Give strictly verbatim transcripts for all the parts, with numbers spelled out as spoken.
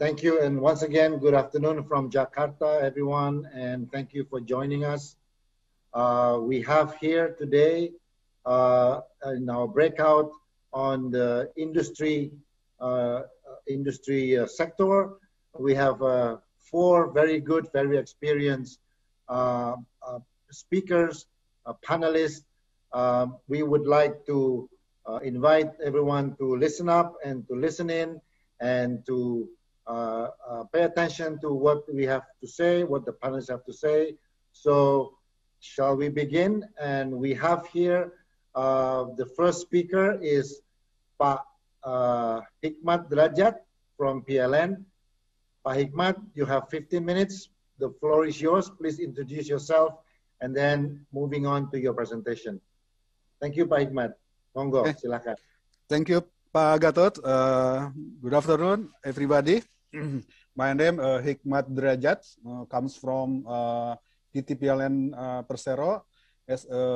Thank you, and once again, good afternoon from Jakarta, everyone, and thank you for joining us. Uh, we have here today uh, in our breakout on the industry uh, industry uh, sector, we have uh, four very good, very experienced uh, uh, speakers, uh, panelists. Uh, we would like to uh, invite everyone to listen up and to listen in and to Uh, uh, pay attention to what we have to say, what the panelists have to say. So, shall we begin? And we have here, uh, the first speaker is Pak uh, Hikmat Drajat from P L N. Pak Hikmat, you have fifteen minutes. The floor is yours. Please introduce yourself and then moving on to your presentation. Thank you, Pak Hikmat. Monggo, okay. Silakan. Thank you, Pak Gatot. Uh, good afternoon, everybody. My name uh, Hikmat Drajat uh, comes from uh, P T P L N uh, Persero as a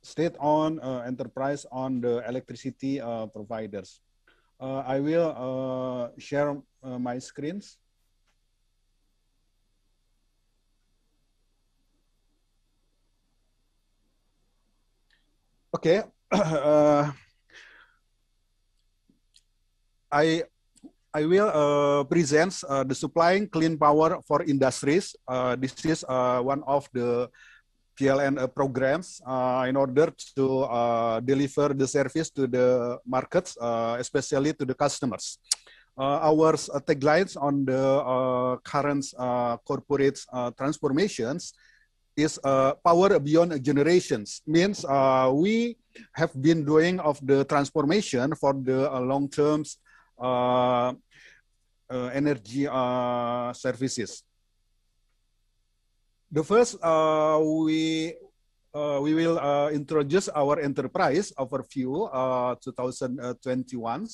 state-owned uh, enterprise on the electricity uh, providers. Uh, I will uh, share uh, my screens. Okay. uh, I I will uh, present uh, the supplying clean power for industries. Uh, this is uh, one of the P L N uh, programs uh, in order to uh, deliver the service to the markets, uh, especially to the customers. Uh, our uh, taglines on the uh, current uh, corporate uh, transformations is uh, power beyond generations. Means uh, we have been doing of the transformation for the uh, long terms. Uh, uh, energy uh, services. The first, uh, we uh, we will uh, introduce our enterprise overview uh, two thousand twenty-one.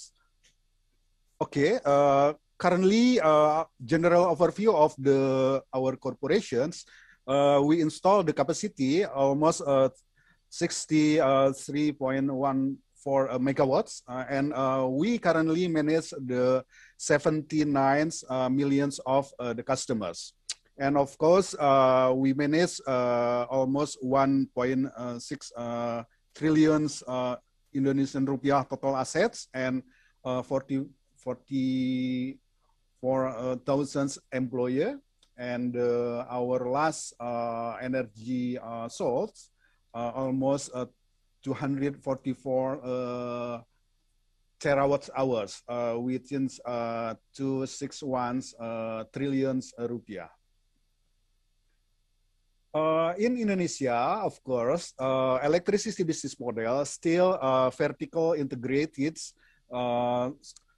Okay, uh, currently uh, general overview of the our corporations. Uh, we install the capacity almost uh, sixty-three point one. for uh, megawatts, uh, and uh, we currently manage the seventy-nine uh, millions of uh, the customers. And of course, uh, we manage uh, almost one point six uh, trillions uh, Indonesian rupiah total assets and uh, forty-four thousand employees. And uh, our last uh, energy uh, source, uh, almost uh, two hundred forty-four uh, terawatt hours uh, within uh, two hundred sixty-one uh, trillions rupiah. Uh, in Indonesia, of course, uh, electricity business model still uh, vertical integrated, uh,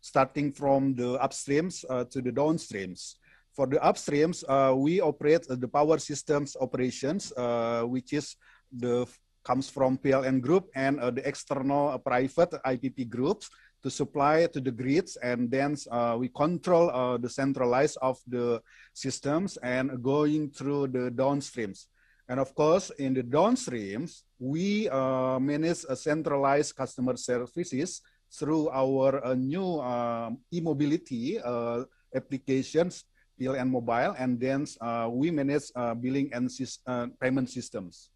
starting from the upstreams uh, to the downstreams. For the upstreams, uh, we operate the power systems operations, uh, which is the comes from P L N group and uh, the external uh, private I P P groups to supply to the grids, and then uh, we control uh, the centralized of the systems and going through the downstreams. And of course, in the downstreams, we uh, manage a centralized customer services through our uh, new uh, e-mobility uh, applications, P L N Mobile, and then uh, we manage uh, billing and uh, payment systems.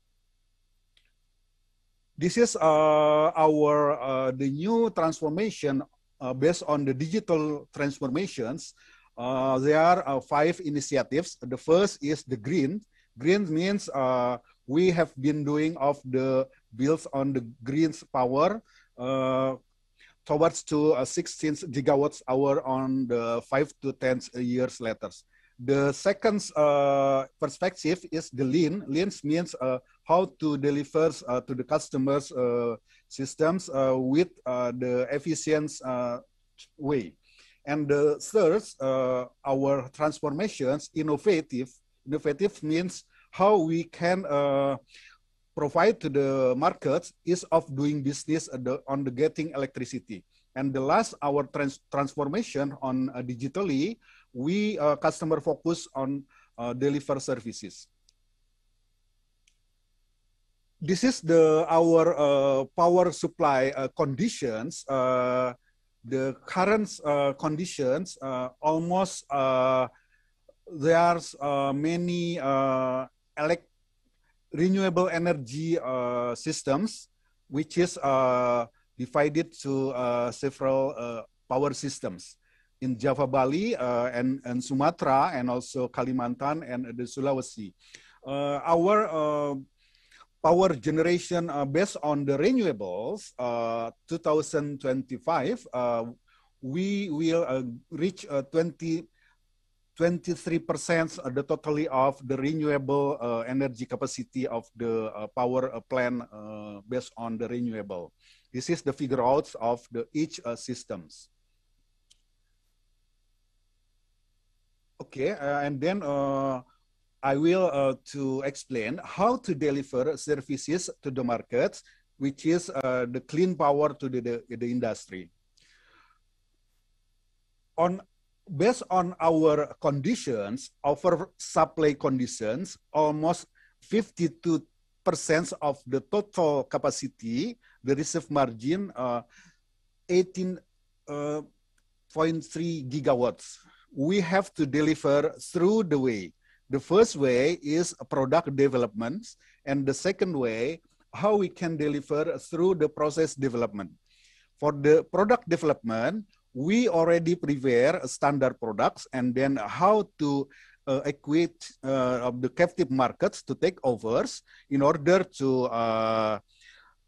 This is uh, our uh, the new transformation uh, based on the digital transformations. Uh, there are uh, five initiatives. The first is the green. Green means uh, we have been doing of the builds on the green power uh, towards to uh, sixteen gigawatts hour on the five to ten years later. The second uh, perspective is the lean. Lean means uh, how to deliver uh, to the customers' uh, systems uh, with uh, the efficient uh, way. And the third, uh, our transformations, innovative. Innovative means how we can uh, provide to the markets ease of doing business on the getting electricity. And the last, our trans transformation on uh, digitally, we uh, customer focus on uh, deliver services. This is the our uh, power supply uh, conditions. Uh, the current uh, conditions, uh, almost uh, there's uh, many uh, elect renewable energy uh, systems, which is uh, divided to uh, several uh, power systems in Java, Bali, uh, and, and Sumatra, and also Kalimantan and the Sulawesi. Uh, our uh, power generation uh, based on the renewables, uh, two thousand twenty-five, uh, we will uh, reach uh, twenty-three percent of the totally of the renewable uh, energy capacity of the uh, power uh, plant uh, based on the renewable. This is the figure out of the each uh, systems. Okay, uh, and then uh, I will uh, to explain how to deliver services to the markets, which is uh, the clean power to the, the, the industry. On based on our conditions, our supply conditions, almost fifty-two percent of the total capacity, the reserve margin, uh, eighteen point three gigawatts. We have to deliver through the way. The first way is product developments, and the second way, how we can deliver through the process development. For the product development, we already prepare standard products, and then how to uh, equip uh, of the captive markets to take overs in order to uh,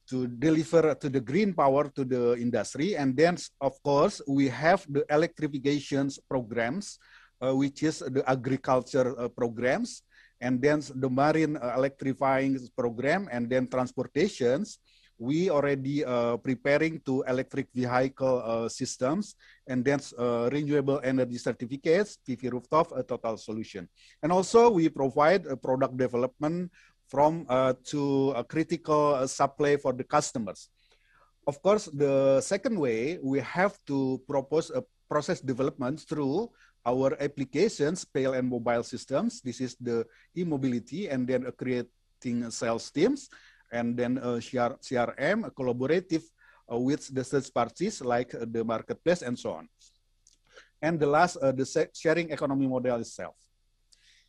to deliver to the green power to the industry. And then, of course, we have the electrification programs, uh, which is the agriculture uh, programs, and then the marine uh, electrifying program, and then transportations. We already uh, preparing to electric vehicle uh, systems, and then uh, renewable energy certificates, P V rooftop, a total solution. And also we provide a product development from uh, to a critical uh, supply for the customers. Of course, the second way, we have to propose a process development through our applications, P L N mobile systems. This is the e-mobility, and then uh, creating sales teams, and then uh, C R M, uh, collaborative uh, with the third parties like uh, the marketplace and so on. And the last, uh, the sharing economy model itself.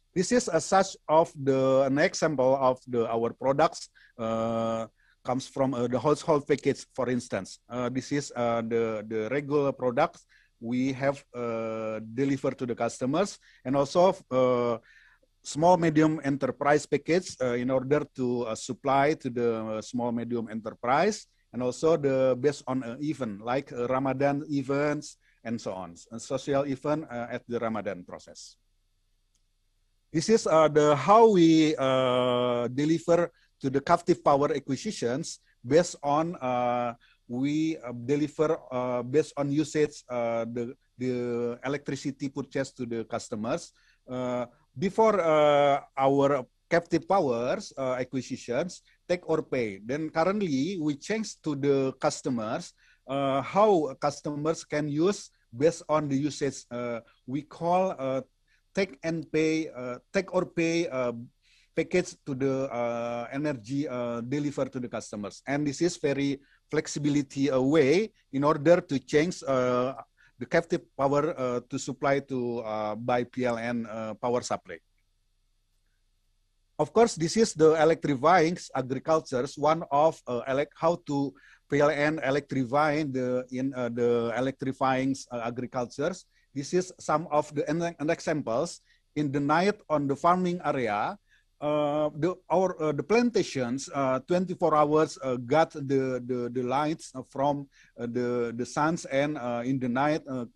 This is a such of the an example of the our products uh, comes from uh, the household package, for instance. Uh, this is uh, the, the regular products we have uh, delivered to the customers, and also uh, small medium enterprise package uh, in order to uh, supply to the uh, small medium enterprise, and also the based on uh, event like uh, Ramadan events and so on, a social event uh, at the Ramadan process. This is uh, the how we uh, deliver to the captive power acquisitions based on uh, we uh, deliver uh, based on usage uh, the the electricity purchased to the customers. Uh, Before uh, our captive powers uh, acquisitions, take or pay. Then currently we change to the customers uh, how customers can use based on the usage. Uh, we call uh, take and pay, uh, take or pay uh, package to the uh, energy uh, delivered to the customers. And this is very flexibility a way in order to change Uh, the captive power uh, to supply to uh, by P L N uh, power supply. Of course, this is the electrifying agricultures, one of uh, elect how to P L N electrifying the in uh, the electrifying uh, agricultures. This is some of the examples in the night on the farming area. Uh, the our uh, the plantations uh, twenty-four hours uh, got the, the the lights from uh, the the suns, and uh, in the night uh,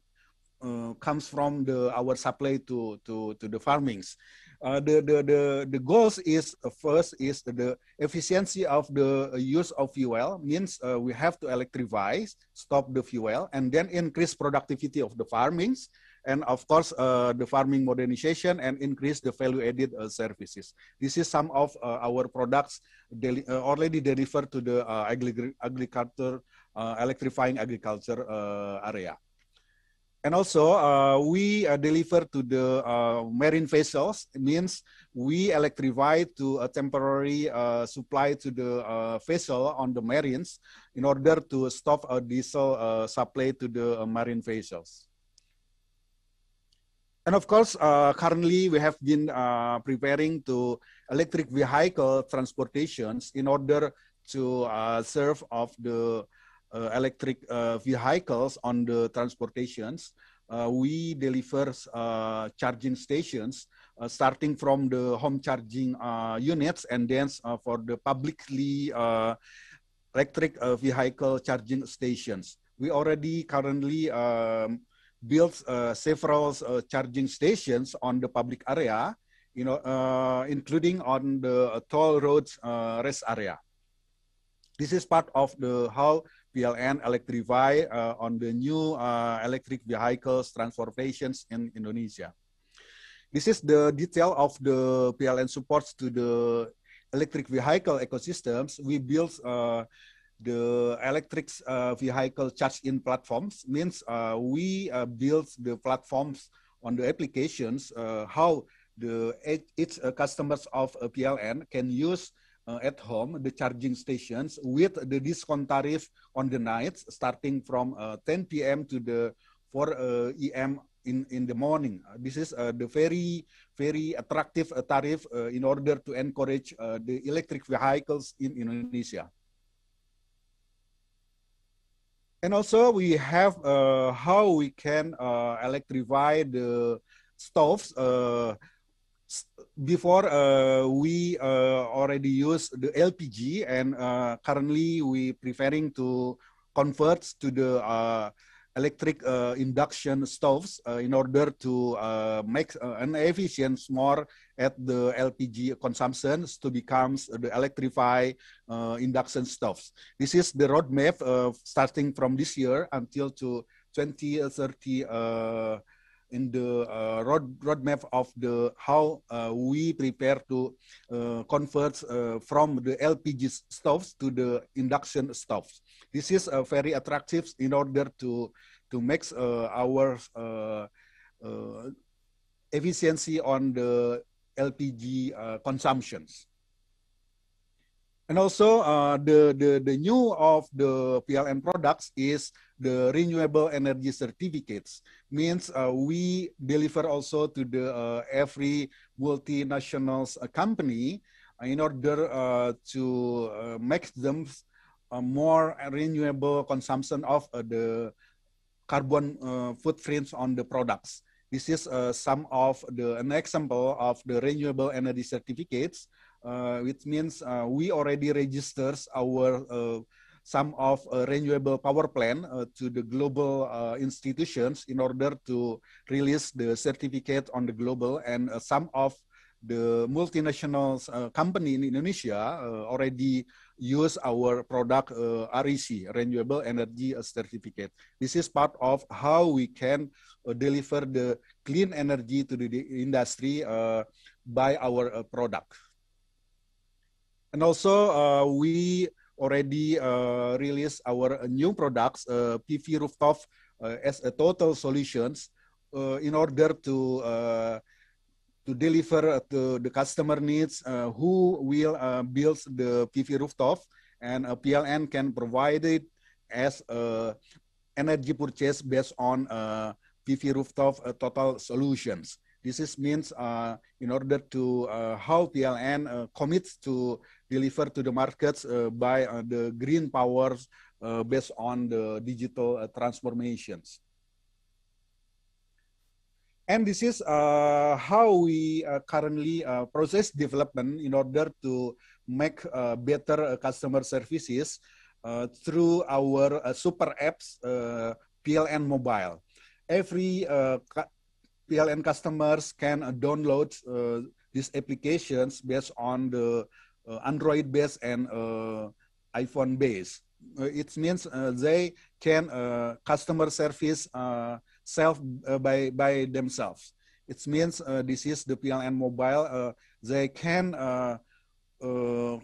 uh, comes from the our supply to to to the farmings. Uh, the the the the goals is uh, first is the efficiency of the use of fuel, means uh, we have to electrify, stop the fuel, and then increase productivity of the farmings. And of course, uh, the farming modernization and increase the value-added uh, services. This is some of uh, our products uh, already delivered to the uh, agriculture, uh, electrifying agriculture uh, area. And also, uh, we uh, deliver to the uh, marine vessels. It means we electrify to a temporary uh, supply to the uh, vessel on the marines in order to stop a diesel uh, supply to the uh, marine vessels. And of course, uh, currently we have been uh, preparing to electric vehicle transportations in order to uh, serve of the uh, electric uh, vehicles on the transportations. Uh, we deliver uh, charging stations uh, starting from the home charging uh, units and then uh, for the publicly uh, electric uh, vehicle charging stations. We already currently um, built uh, several uh, charging stations on the public area, you know, uh, including on the uh, toll roads uh, rest area. This is part of the how P L N electrify uh, on the new uh, electric vehicles transportations in Indonesia. This is the detail of the P L N supports to the electric vehicle ecosystems. We built uh, the electric uh, vehicle charge-in platforms, means uh, we uh, build the platforms on the applications, uh, how the each uh, customers of uh, P L N can use uh, at home the charging stations with the discount tariff on the nights, starting from uh, ten P M to the four A M in, in the morning. This is uh, the very, very attractive uh, tariff uh, in order to encourage uh, the electric vehicles in Indonesia. And also we have uh, how we can uh, electrify the stoves uh, before uh, we uh, already use the L P G, and uh, currently we preferring to convert to the uh, electric uh, induction stoves uh, in order to uh, make uh, an efficiency more at the L P G consumptions to becomes the electrify uh, induction stoves. This is the roadmap uh, starting from this year until to twenty thirty uh, in the uh, road roadmap of the how uh, we prepare to uh, convert uh, from the L P G stoves to the induction stoves. This is uh, very attractive in order to, to make uh, our uh, uh, efficiency on the L P G uh, consumptions. And also uh, the, the, the new of the P L N products is the renewable energy certificates. Means uh, we deliver also to the uh, every multinational uh, company in order uh, to uh, make them a more renewable consumption of uh, the carbon uh, footprints on the products. This is uh, some of the an example of the renewable energy certificates, uh, which means uh, we already registers our uh, some of uh, renewable power plant uh, to the global uh, institutions in order to release the certificate on the global, and uh, some of the multinational uh, company in Indonesia uh, already use our product uh, R E C, Renewable Energy Certificate. This is part of how we can uh, deliver the clean energy to the industry uh, by our uh, product. And also uh, we already uh, released our new products, uh, P V rooftop uh, as a total solutions uh, in order to uh, to deliver to the customer needs uh, who will uh, build the P V rooftop, and a P L N can provide it as a energy purchase based on uh, P V rooftop uh, total solutions. This is means uh, in order to uh, how P L N uh, commits to deliver to the markets uh, by uh, the green powers uh, based on the digital uh, transformations. And this is uh, how we uh, currently uh, process development in order to make uh, better uh, customer services uh, through our uh, super apps, uh, P L N Mobile. Every uh, P L N customers can uh, download uh, these applications based on the uh, Android-based and uh, iPhone-based. Uh, it means uh, they can uh, customer service uh, self uh, by by themselves. It means uh, this is the P L N Mobile. Uh, they can uh, uh,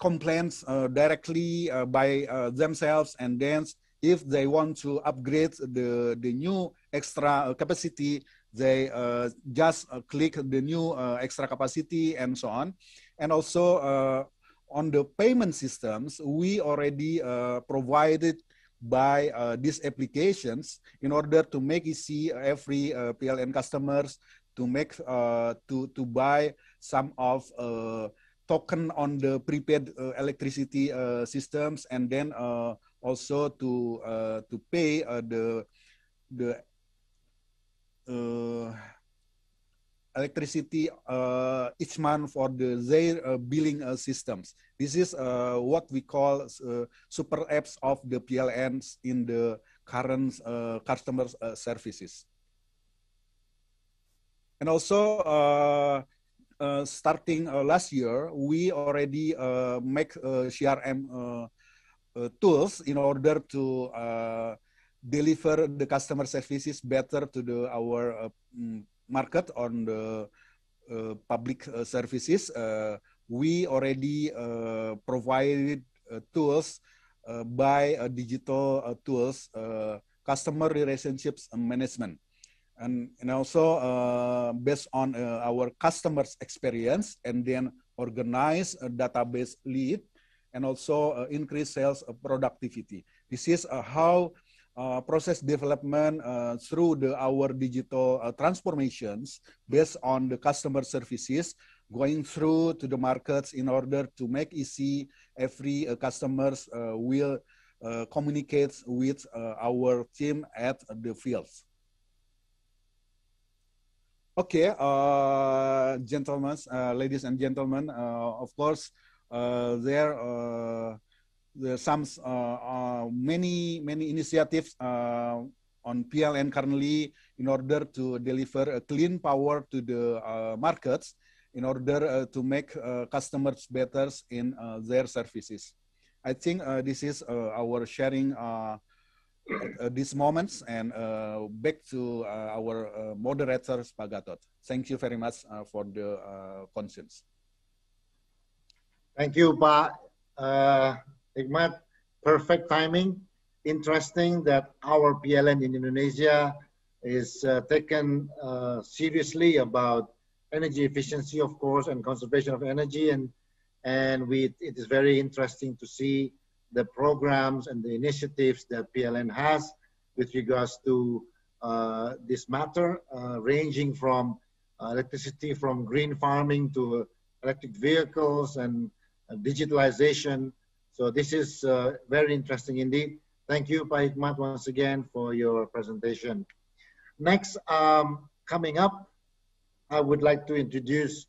complain uh, directly uh, by uh, themselves, and then if they want to upgrade the, the new extra capacity, they uh, just uh, click the new uh, extra capacity and so on. And also uh, on the payment systems, we already uh, provided by uh, these applications in order to make easy every uh, P L N customers to make uh, to to buy some of uh, token on the prepaid uh, electricity uh, systems, and then uh, also to uh, to pay uh, the the uh, electricity uh, each month for the their uh, billing uh, systems. This is uh, what we call uh, super apps of the P L Ns in the current uh, customer uh, services. And also, uh, uh, starting uh, last year, we already uh, make uh, C R M uh, uh, tools in order to uh, deliver the customer services better to the, our uh, market on the uh, public uh, services. Uh, we already uh, provided uh, tools uh, by uh, digital uh, tools, uh, customer relationships management. And, and also uh, based on uh, our customers' experience, and then organize a database lead, and also uh, increase sales productivity. This is uh, how uh, process development uh, through the, our digital uh, transformations based on the customer services going through to the markets in order to make easy every uh, customers uh, will uh, communicate with uh, our team at the fields. Okay, uh, gentlemen, uh, ladies and gentlemen, uh, of course, uh, there, uh, there are some, uh, uh, many, many initiatives uh, on P L N currently in order to deliver a clean power to the uh, markets in order uh, to make uh, customers better in uh, their services. I think uh, this is uh, our sharing uh, at, uh, these moments, and uh, back to uh, our uh, moderator, Pak Gatot. Thank you very much uh, for the uh, conscience. Thank you, Pak uh, Hikmat. Perfect timing. Interesting that our P L N in Indonesia is uh, taken uh, seriously about energy efficiency, of course, and conservation of energy, and and we it is very interesting to see the programs and the initiatives that P L N has with regards to uh, this matter, uh, ranging from uh, electricity, from green farming to electric vehicles and uh, digitalization. So this is uh, very interesting indeed. Thank you, Pak Hikmat, once again for your presentation. Next, um, coming up, I would like to introduce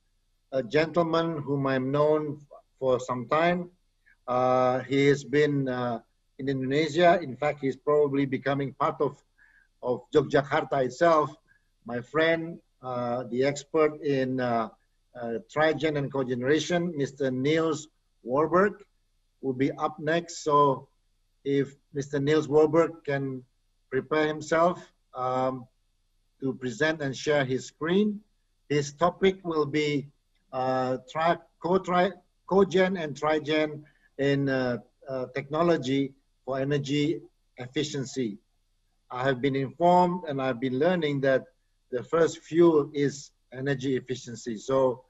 a gentleman whom I've known for some time. Uh, he has been uh, in Indonesia. In fact, he's probably becoming part of, of Yogyakarta itself. My friend, uh, the expert in uh, uh, Tri-Gen and cogeneration, Mister Niels Warburg, will be up next. So if Mister Niels Warburg can prepare himself um, to present and share his screen, his topic will be uh, Co/Tri-Gen and Tri-Gen in uh, uh, technology for energy efficiency. I have been informed and I've been learning that the first fuel is energy efficiency. So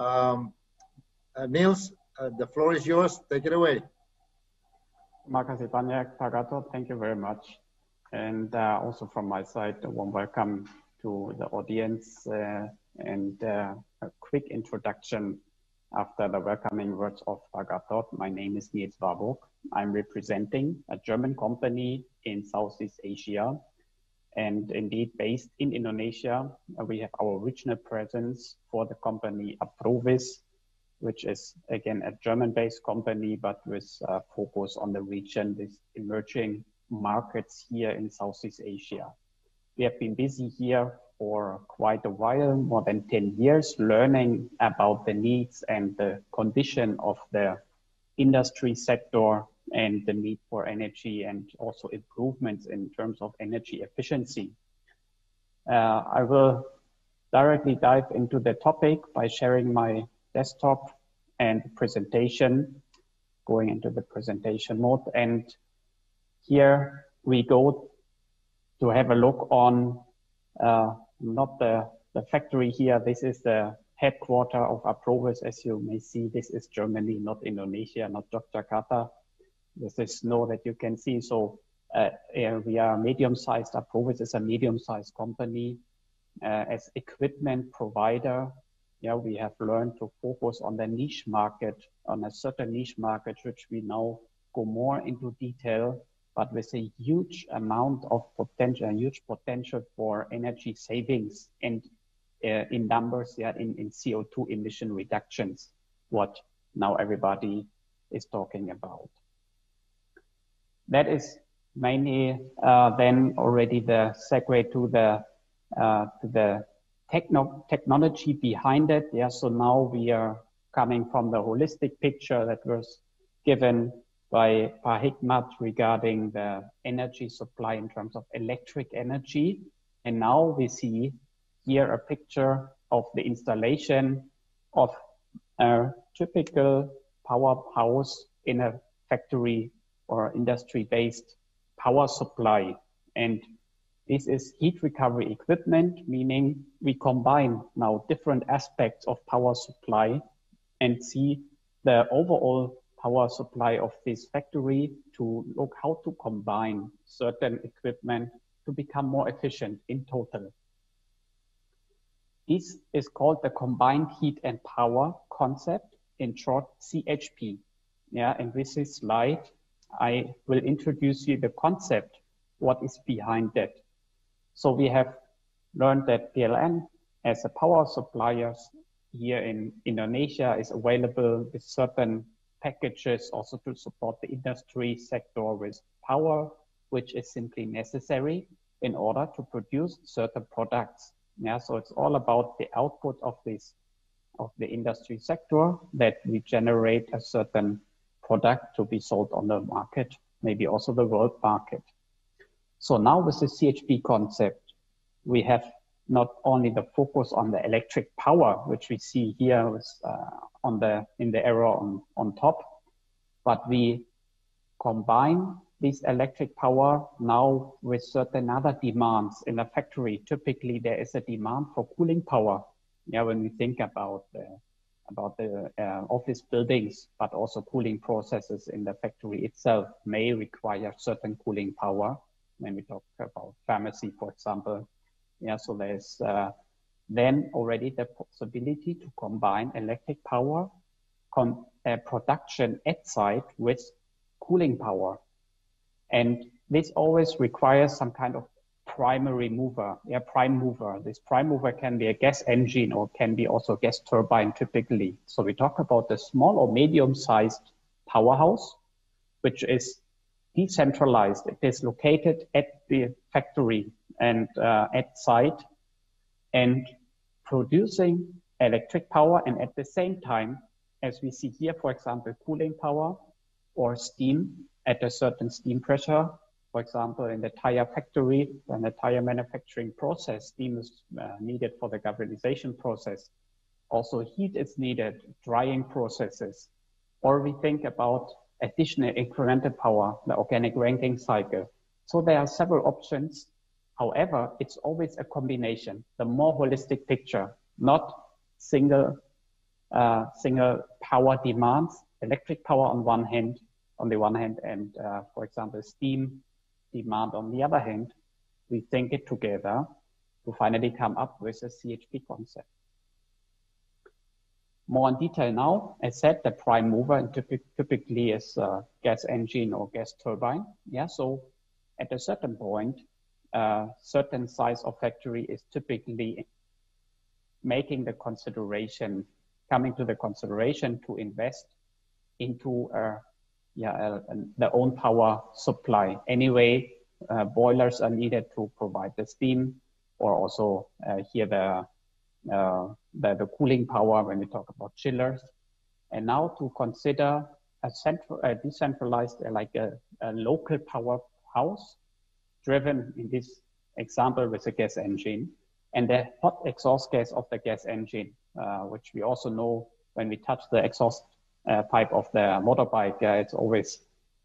um, uh, Niels, uh, the floor is yours, take it away. Makasih banyak, Pak Gatot, thank you very much. And uh, also from my side, a warm welcome to the audience uh, and uh, a quick introduction. After the welcoming words of Pak Gatot, my name is Niels Warburg. I'm representing a German company in Southeast Asia, and indeed based in Indonesia. We have our regional presence for the company Aprovis, which is again a German-based company, but with a focus on the region, these emerging markets here in Southeast Asia. We have been busy here for quite a while, more than ten years, learning about the needs and the condition of the industry sector and the need for energy and also improvements in terms of energy efficiency. Uh, I will directly dive into the topic by sharing my desktop and presentation, going into the presentation mode. And here we go to have a look on uh, not the, the factory here. This is the headquarter of Aprovis. As you may see, this is Germany, not Indonesia, not Jakarta. This is snow that you can see. So uh, we are medium-sized. Aprovis is a medium-sized company. Uh, as equipment provider, yeah, we have learned to focus on the niche market, on a certain niche market, which we now go more into detail, but with a huge amount of potential, a huge potential for energy savings and uh, in numbers, yeah, in, in C O two emission reductions, what now everybody is talking about. That is mainly uh, then already the segue to the Uh, to the techno technology behind it. Yeah, so now we are coming from the holistic picture that was given by Hikmat regarding the energy supply in terms of electric energy. And now we see here a picture of the installation of a typical powerhouse in a factory or industry-based power supply. And this is heat recovery equipment, meaning we combine now different aspects of power supply and see the overall power supply of this factory to look how to combine certain equipment to become more efficient in total. This is called the combined heat and power concept, in short C H P. Yeah, and with this slide, I will introduce you the concept, what is behind that. So we have learned that P L N as a power supplier here in Indonesia is available with certain packages also to support the industry sector with power, which is simply necessary in order to produce certain products. Yeah, so it's all about the output of this, of the industry sector, that we generate a certain product to be sold on the market, maybe also the world market. So now with the C H P concept, we have not only the focus on the electric power, which we see here with, uh, on the, in the arrow on, on top, but we combine this electric power now with certain other demands in a factory. Typically, there is a demand for cooling power. Yeah, when we think about the, about the uh, office buildings, but also cooling processes in the factory itself may require certain cooling power. When we talk about pharmacy, for example. Yeah, so there's uh, then already the possibility to combine electric power con uh, production at site with cooling power. And this always requires some kind of primary mover, yeah, prime mover. This prime mover can be a gas engine or can be also a gas turbine typically. So we talk about the small or medium-sized powerhouse, which is decentralized. It is located at the factory and uh, at site and producing electric power, and at the same time, as we see here, for example, cooling power or steam at a certain steam pressure. For example, in the tire factory, when the tire manufacturing process, steam is uh, needed for the galvanization process. Also heat is needed, drying processes. Or we think about additional incremental power, the organic ranking cycle. So there are several options. However, it's always a combination, the more holistic picture, not single, uh, single power demands, electric power on one hand, on the one hand, and uh, for example, steam demand on the other hand. We think it together to finally come up with a C H P concept. More in detail now, as said, the prime mover typically is a gas engine or gas turbine. Yeah, so at a certain point, uh, certain size of factory is typically making the consideration, coming to the consideration to invest into a, yeah, a, a, their own power supply. Anyway, uh, boilers are needed to provide the steam, or also uh, here the Uh, the, the cooling power when we talk about chillers. And now to consider a, central, a decentralized, uh, like a, a local powerhouse driven in this example with a gas engine and the hot exhaust gas of the gas engine, uh, which we also know when we touch the exhaust uh, pipe of the motorbike, uh, it's always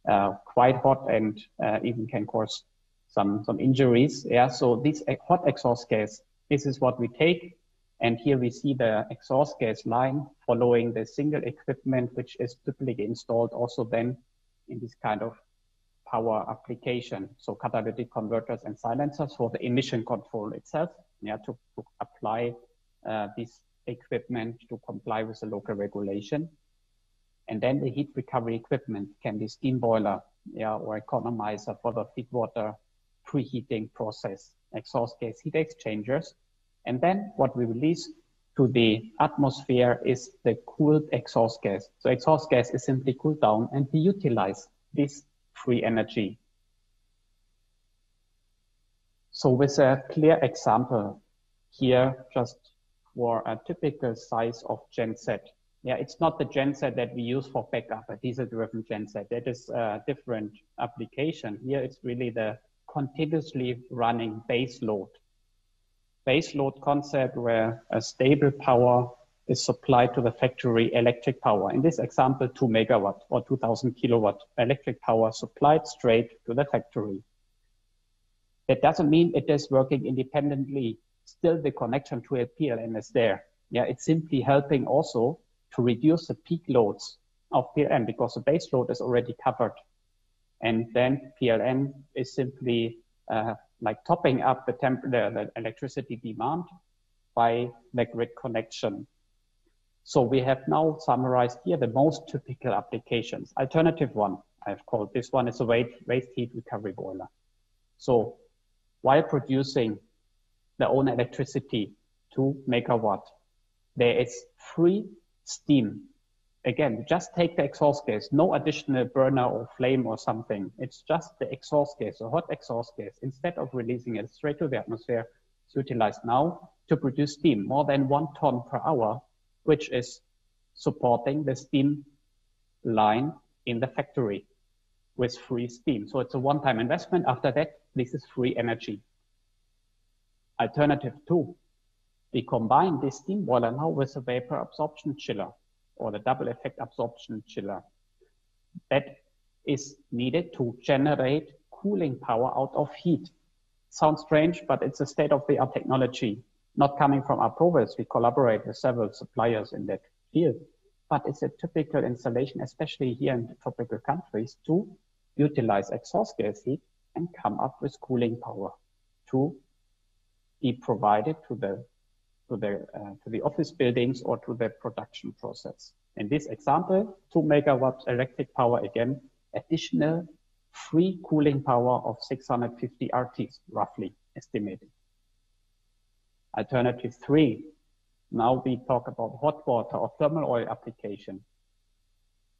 uh, quite hot and uh, even can cause some some injuries. Yeah, so these hot exhaust gas, this is what we take. And here we see the exhaust gas line following the single equipment, which is typically installed also then in this kind of power application. So catalytic converters and silencers for the emission control itself, yeah, to, to apply uh, this equipment to comply with the local regulation. And then the heat recovery equipment can be steam boiler, yeah, or economizer for the feed water preheating process, exhaust gas heat exchangers. And then what we release to the atmosphere is the cooled exhaust gas. So exhaust gas is simply cooled down and we utilize this free energy. So with a clear example here, just for a typical size of genset. Yeah, it's not the genset that we use for backup, a diesel-driven genset. That is a different application. Here it's really the continuously running base load. Base load concept where a stable power is supplied to the factory electric power. In this example, two megawatt or two thousand kilowatt electric power supplied straight to the factory. That doesn't mean it is working independently. Still the connection to a P L N is there. Yeah, it's simply helping also to reduce the peak loads of P L N because the base load is already covered. And then P L N is simply uh, like topping up the, temp the, the electricity demand by the grid connection. So we have now summarized here the most typical applications. Alternative one, I've called this one, is a waste heat recovery boiler. So while producing their own electricity, two megawatt, there is free steam. Again, just take the exhaust gas, no additional burner or flame or something. It's just the exhaust gas, a hot exhaust gas. Instead of releasing it straight to the atmosphere, it's utilized now to produce steam, more than one ton per hour, which is supporting the steam line in the factory with free steam. So it's a one-time investment. After that, this is free energy. Alternative two, we combine this steam boiler now with a vapor absorption chiller, or the double effect absorption chiller that is needed to generate cooling power out of heat. Sounds strange, but it's a state-of-the-art technology, not coming from Aprovis. We collaborate with several suppliers in that field, but it's a typical installation, especially here in the tropical countries, to utilize exhaust gas heat and come up with cooling power to be provided to the To the, uh, to the office buildings or to the production process. In this example, two megawatts electric power, again, additional free cooling power of six hundred fifty R Ts, roughly estimated. Alternative three, now we talk about hot water or thermal oil application.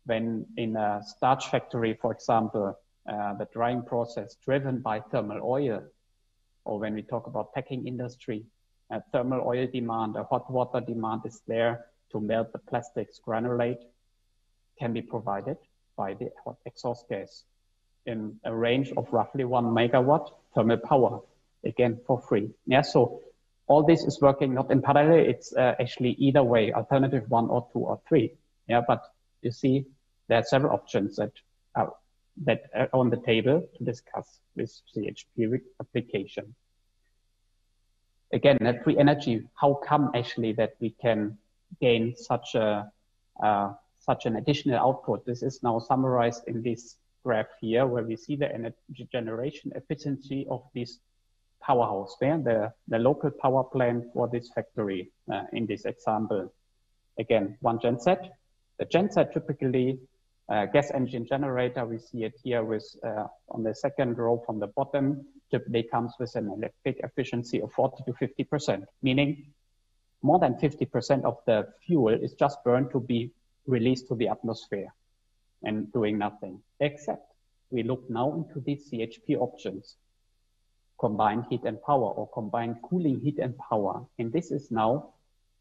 When in a starch factory, for example, uh, the drying process driven by thermal oil, or when we talk about packing industry, a thermal oil demand, a hot water demand is there to melt the plastics granulate, can be provided by the hot exhaust gas in a range of roughly one megawatt thermal power, again for free. Yeah, so all this is working not in parallel, it's uh, actually either way, alternative one or two or three. Yeah, but you see there are several options that are, that are on the table to discuss with C H P application. Again, that free energy, how come actually that we can gain such a uh, such an additional output? This is now summarized in this graph here, where we see the energy generation efficiency of this powerhouse, yeah? the, the local power plant for this factory uh, in this example. Again, one genset. The genset typically, uh, gas engine generator, we see it here with uh, on the second row from the bottom, typically comes with an electric efficiency of forty to fifty percent, meaning more than fifty percent of the fuel is just burned to be released to the atmosphere and doing nothing. Except we look now into these C H P options, combined heat and power or combined cooling heat and power. And this is now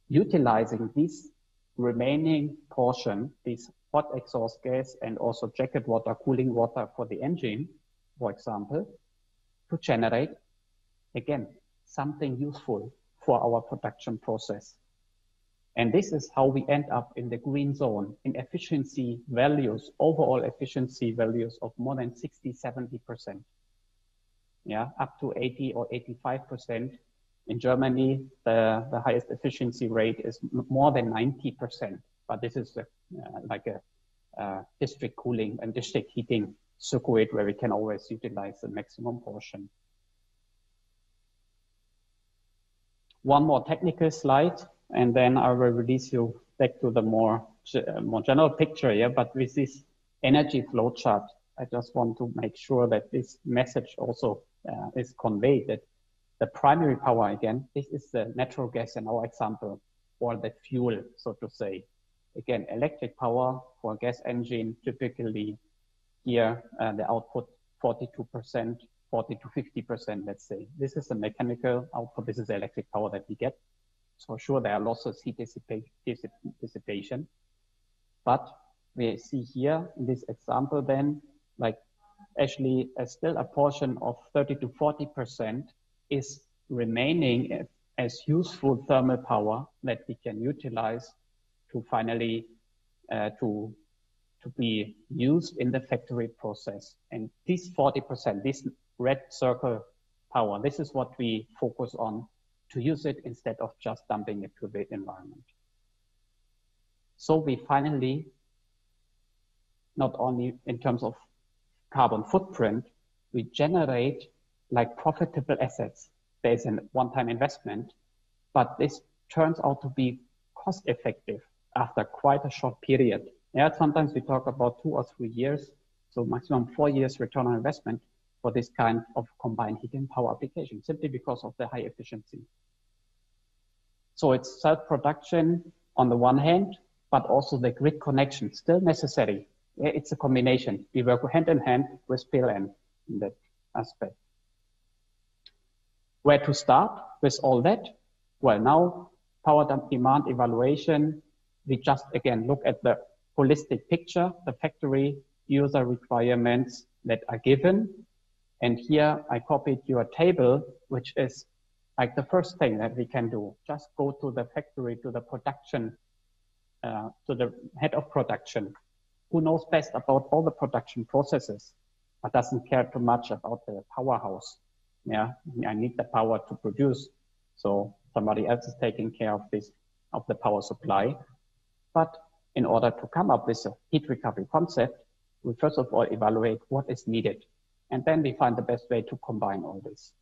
utilizing this remaining portion, this hot exhaust gas and also jacket water, cooling water for the engine, for example, to generate, again, something useful for our production process. And this is how we end up in the green zone in efficiency values, overall efficiency values of more than sixty, seventy percent. Yeah, up to eighty or eighty-five percent. In Germany, the, the highest efficiency rate is more than ninety percent. But this is a, uh, like a uh, district cooling and district heating circuit where we can always utilize the maximum portion. One more technical slide, and then I will release you back to the more, more general picture. Yeah, but with this energy flow chart, I just want to make sure that this message also uh, is conveyed, that the primary power, again, this is the natural gas in our example, or the fuel, so to say. Again, electric power for a gas engine, typically here, uh, the output forty-two percent, forty to fifty percent, let's say. This is the mechanical output, this is the electric power that we get. So sure, there are losses, heat dissipation. But we see here in this example then, like actually uh, still a portion of thirty to forty percent is remaining as useful thermal power that we can utilize to finally uh, to, to be used in the factory process. And this forty percent, this red circle power, this is what we focus on to use it instead of just dumping it to the environment. So we finally, not only in terms of carbon footprint, we generate like profitable assets. There's a one-time investment, but this turns out to be cost effective after quite a short period. Yeah, sometimes we talk about two or three years, so maximum four years return on investment for this kind of combined heat and power application, simply because of the high efficiency. So it's self-production on the one hand, but also the grid connection still necessary. Yeah, it's a combination. We work hand in hand with P L N in that aspect. Where to start with all that? Well, now power demand evaluation, we just again look at the holistic picture, the factory user requirements that are given. And here I copied your table, which is like the first thing that we can do. Just go to the factory, to the production, uh, to the head of production, who knows best about all the production processes, but doesn't care too much about the powerhouse. Yeah, I need the power to produce. So somebody else is taking care of this, of the power supply. But in order to come up with a heat recovery concept, we first of all evaluate what is needed. And then we find the best way to combine all this.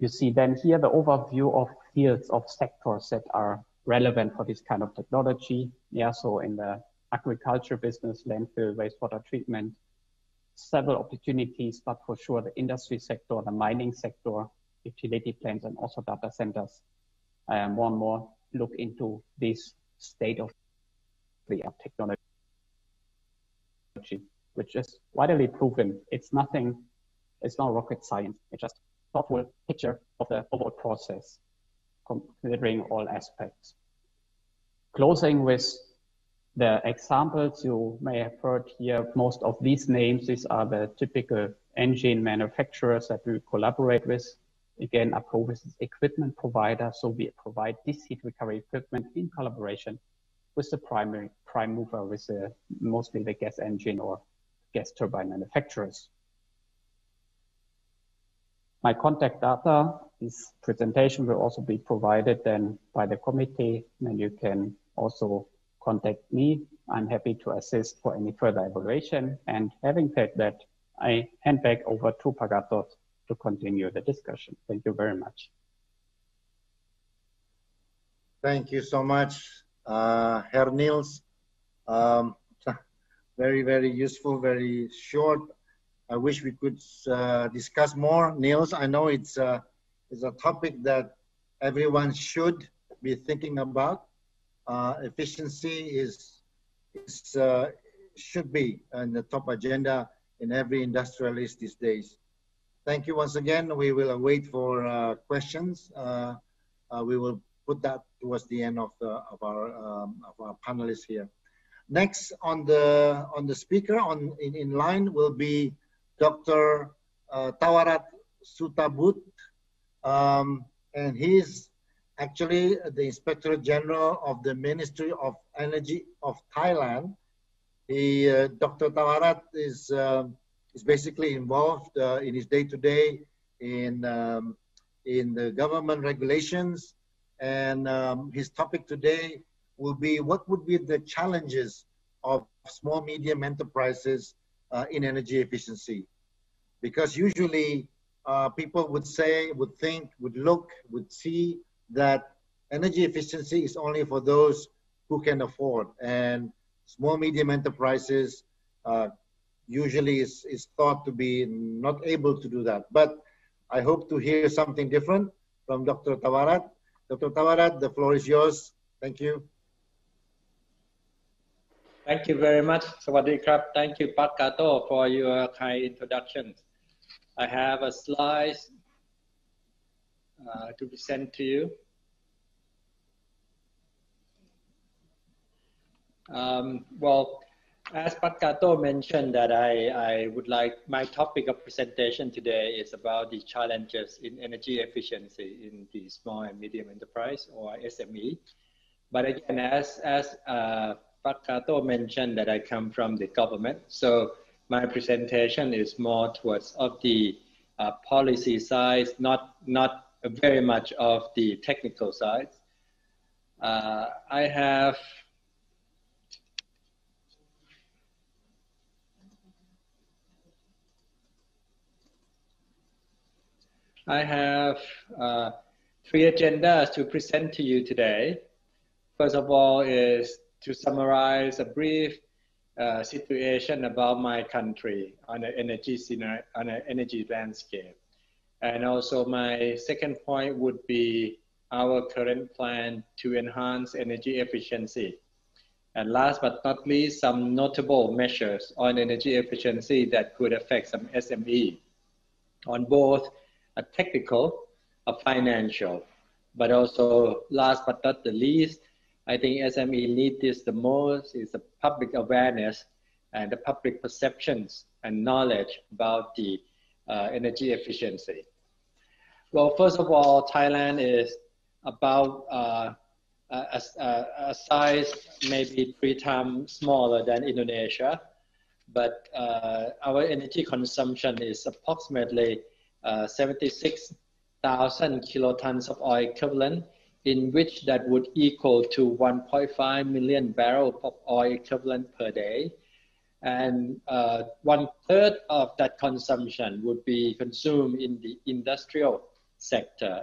You see then here the overview of fields, of sectors that are relevant for this kind of technology. Yeah, so in the agriculture business, landfill, wastewater treatment, several opportunities, but for sure the industry sector, the mining sector, utility plants, and also data centers. Um, more and more look into this state of the art technology, which is widely proven. It's nothing, it's not rocket science. It's just a thoughtful picture of the overall process, considering all aspects. Closing with the examples, you may have heard here, most of these names, these are the typical engine manufacturers that we collaborate with. Again, Aprovis is equipment provider, so we provide this heat recovery equipment in collaboration with the primary prime mover, with the, mostly the gas engine or gas turbine manufacturers. My contact data, this presentation will also be provided then by the committee, and you can also contact me. I'm happy to assist for any further evaluation. And having said that, I hand back over to Gatot to continue the discussion. Thank you very much. Thank you so much, uh, Herr Niels. Um, very, very useful, very short. I wish we could uh, discuss more. Niels, I know it's a, it's a topic that everyone should be thinking about. Uh, efficiency is, is uh, should be on the top agenda in every industrialist these days. Thank you once again. We will await for uh, questions. Uh, uh, we will put that towards the end of the, of our um, of our panelists here. Next on the on the speaker on in, in line will be Doctor Uh, Twarath Sutabutr, um, and he's Actually, the Inspector General of the Ministry of Energy of Thailand, he, uh, Doctor Twarath, is uh, is basically involved uh, in his day-to-day in um, in the government regulations, and um, his topic today will be what would be the challenges of small medium enterprises uh, in energy efficiency, because usually uh, people would say, would think, would look, would see that energy efficiency is only for those who can afford, and small medium enterprises uh, usually is, is thought to be not able to do that. But I hope to hear something different from Doctor Twarath. Doctor Twarath, the floor is yours. Thank you. Thank you very much, Sawadee Krab. Thank you, Pat Kato, for your kind introduction. I have a slide Uh, to be sent to you. Um, well, as Pat Kato mentioned, that I, I would like, my topic of presentation today is about the challenges in energy efficiency in the small and medium enterprise, or S M E. But again, as, as uh, Pat Kato mentioned, that I come from the government. So my presentation is more towards of the uh, policy side, not, not very much of the technical side. Uh, I have I have uh, three agendas to present to you today. First of all is to summarize a brief uh, situation about my country on an energy scenario, on an energy landscape. And also my second point would be our current plan to enhance energy efficiency. And last but not least, some notable measures on energy efficiency that could affect some S M E on both a technical, a financial, but also last but not the least, I think S M E need this the most is the public awareness and the public perceptions and knowledge about the Uh, energy efficiency. Well, first of all, Thailand is about uh, a, a, a size maybe three times smaller than Indonesia, but uh, our energy consumption is approximately uh, seventy-six thousand kilotons of oil equivalent, in which that would equal to one point five million barrels of oil equivalent per day. And uh, one third of that consumption would be consumed in the industrial sector,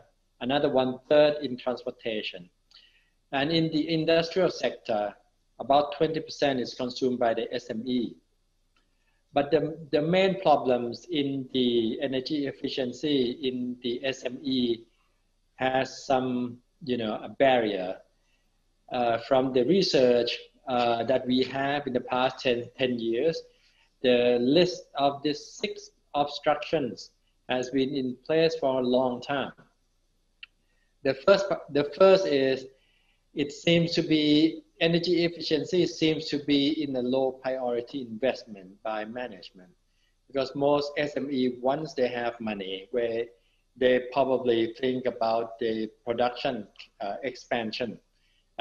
another one third in transportation. And in the industrial sector, about twenty percent is consumed by the S M E. But the, the main problems in the energy efficiency in the S M E has some, you know, a barrier. Uh, from the research Uh, that we have in the past ten, ten years, the list of these six obstructions has been in place for a long time. The first, the first is, it seems to be, energy efficiency seems to be in a low priority investment by management, because most S M E, once they have money, where they probably think about the production uh, expansion,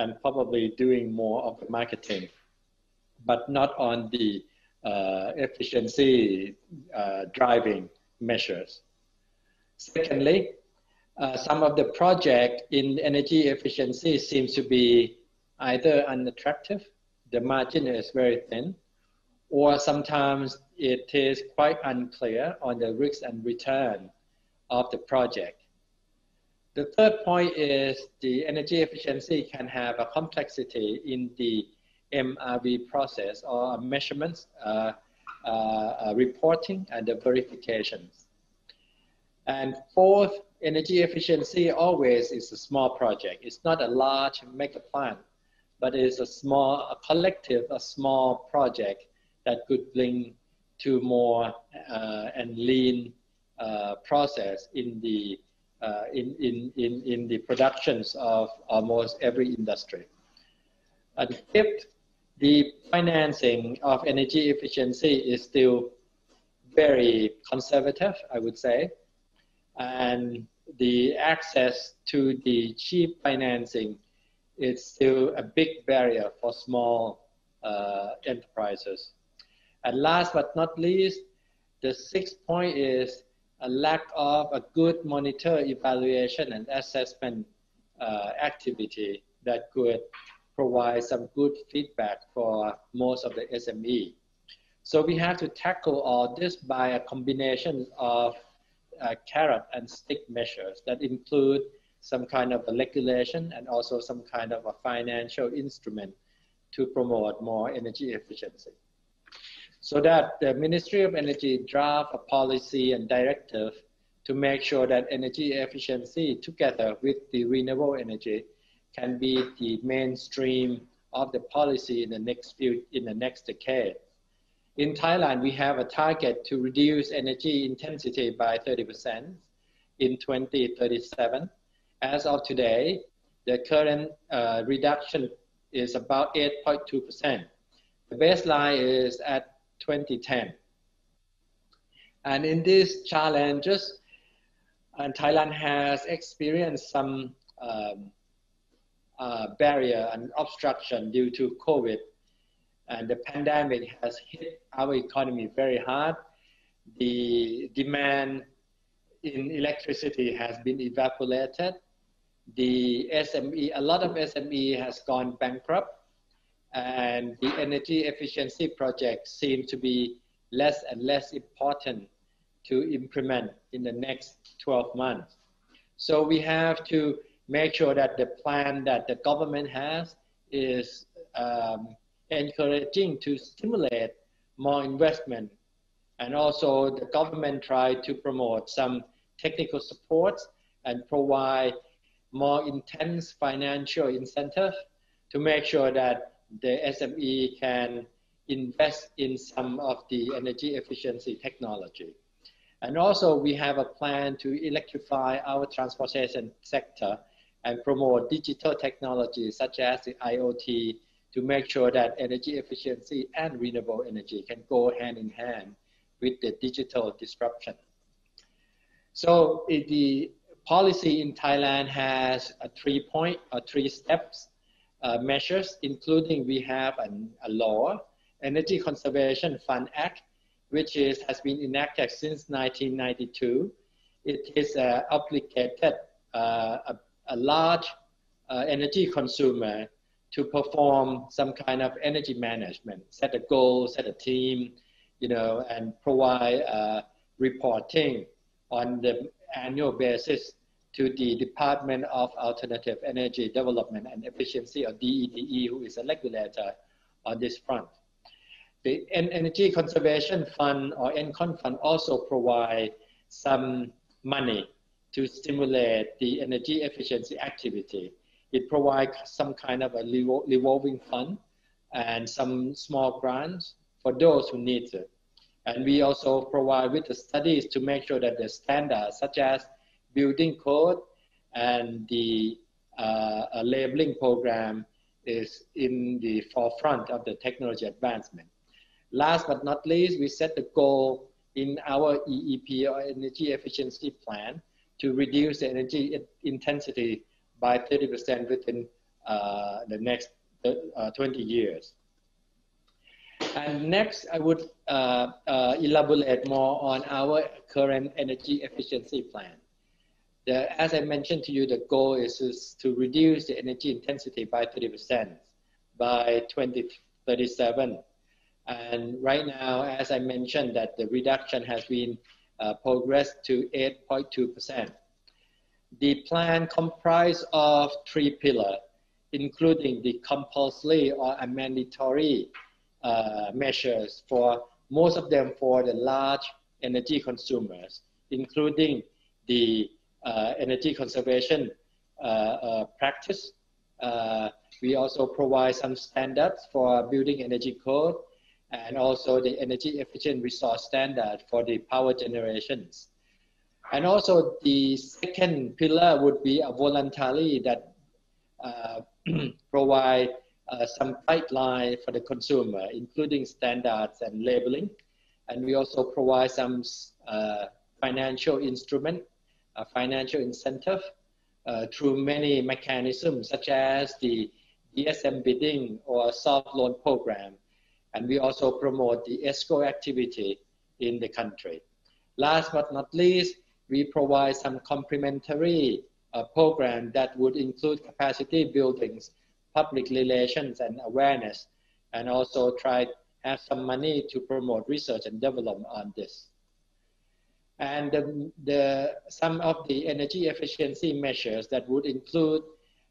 and probably doing more of the marketing, but not on the uh, efficiency uh, driving measures. Secondly, uh, some of the project in energy efficiency seems to be either unattractive, the margin is very thin, or sometimes it is quite unclear on the risk and return of the project. The third point is the energy efficiency can have a complexity in the M R V process, or measurements, uh, uh, reporting, and the verifications. And fourth, energy efficiency always is a small project. It's not a large mega plant, but it's a small, a collective, a small project that could link to more uh, and lean uh, process in the Uh, in, in, in, in the productions of almost every industry. And fifth, the financing of energy efficiency is still very conservative, I would say. And the access to the cheap financing is still a big barrier for small uh, enterprises. And last but not least, the sixth point is a lack of a good monitor evaluation and assessment uh, activity that could provide some good feedback for most of the S M E. So we have to tackle all this by a combination of uh, carrot and stick measures that include some kind of a regulation and also some kind of a financial instrument to promote more energy efficiency. So that the Ministry of Energy draft a policy and directive to make sure that energy efficiency together with the renewable energy can be the mainstream of the policy in the next few, in the next decade. In Thailand, we have a target to reduce energy intensity by thirty percent in twenty thirty-seven. As of today, the current uh, reduction is about eight point two percent. The baseline is at twenty ten. And in these challenges, and Thailand has experienced some um, uh, barrier and obstruction due to COVID. And the pandemic has hit our economy very hard. The demand in electricity has been evaporated. The S M E, a lot of S M E has gone bankrupt, and the energy efficiency projects seem to be less and less important to implement in the next twelve months. So we have to make sure that the plan that the government has is um, encouraging to stimulate more investment. And also the government tried to promote some technical support and provide more intense financial incentive to make sure that the S M E can invest in some of the energy efficiency technology. And also we have a plan to electrify our transportation sector and promote digital technologies such as the I O T to make sure that energy efficiency and renewable energy can go hand in hand with the digital disruption. So the policy in Thailand has a three point or three steps uh, measures, including we have an, a law, Energy Conservation Fund Act, which is, has been enacted since nineteen ninety-two. It is uh, obligated uh, a, a large uh, energy consumer to perform some kind of energy management, set a goal, set a team, you know, and provide uh, reporting on the annual basis to the Department of Alternative Energy Development and Efficiency, or D E D E, who is a regulator on this front. The Energy Conservation Fund, or ENCON Fund, also provide some money to stimulate the energy efficiency activity. It provides some kind of a revolving fund and some small grants for those who need it. And we also provide with the studies to make sure that the standards such as building code and the uh, labeling program is in the forefront of the technology advancement. Last but not least, we set the goal in our E E P, or energy efficiency plan, to reduce the energy intensity by thirty percent within uh, the next uh, twenty years. And next, I would uh, uh, elaborate more on our current energy efficiency plan. The, as I mentioned to you, the goal is, is to reduce the energy intensity by thirty percent by twenty thirty-seven. And right now, as I mentioned, that the reduction has been uh, progressed to eight point two percent. The plan comprises of three pillars, including the compulsory or mandatory uh, measures, for most of them for the large energy consumers, including the uh, energy conservation uh, uh, practice. Uh, we also provide some standards for building energy code and also the energy efficient resource standard for the power generations. And also the second pillar would be a voluntary that uh, provide uh, some guideline for the consumer, including standards and labeling. And we also provide some uh, financial instrument uh, financial incentive uh, through many mechanisms such as the D S M bidding or soft loan program. And we also promote the ESCO activity in the country. Last but not least, we provide some complementary uh, program that would include capacity buildings, public relations and awareness, and also try to have some money to promote research and development on this. And the, the, some of the energy efficiency measures that would include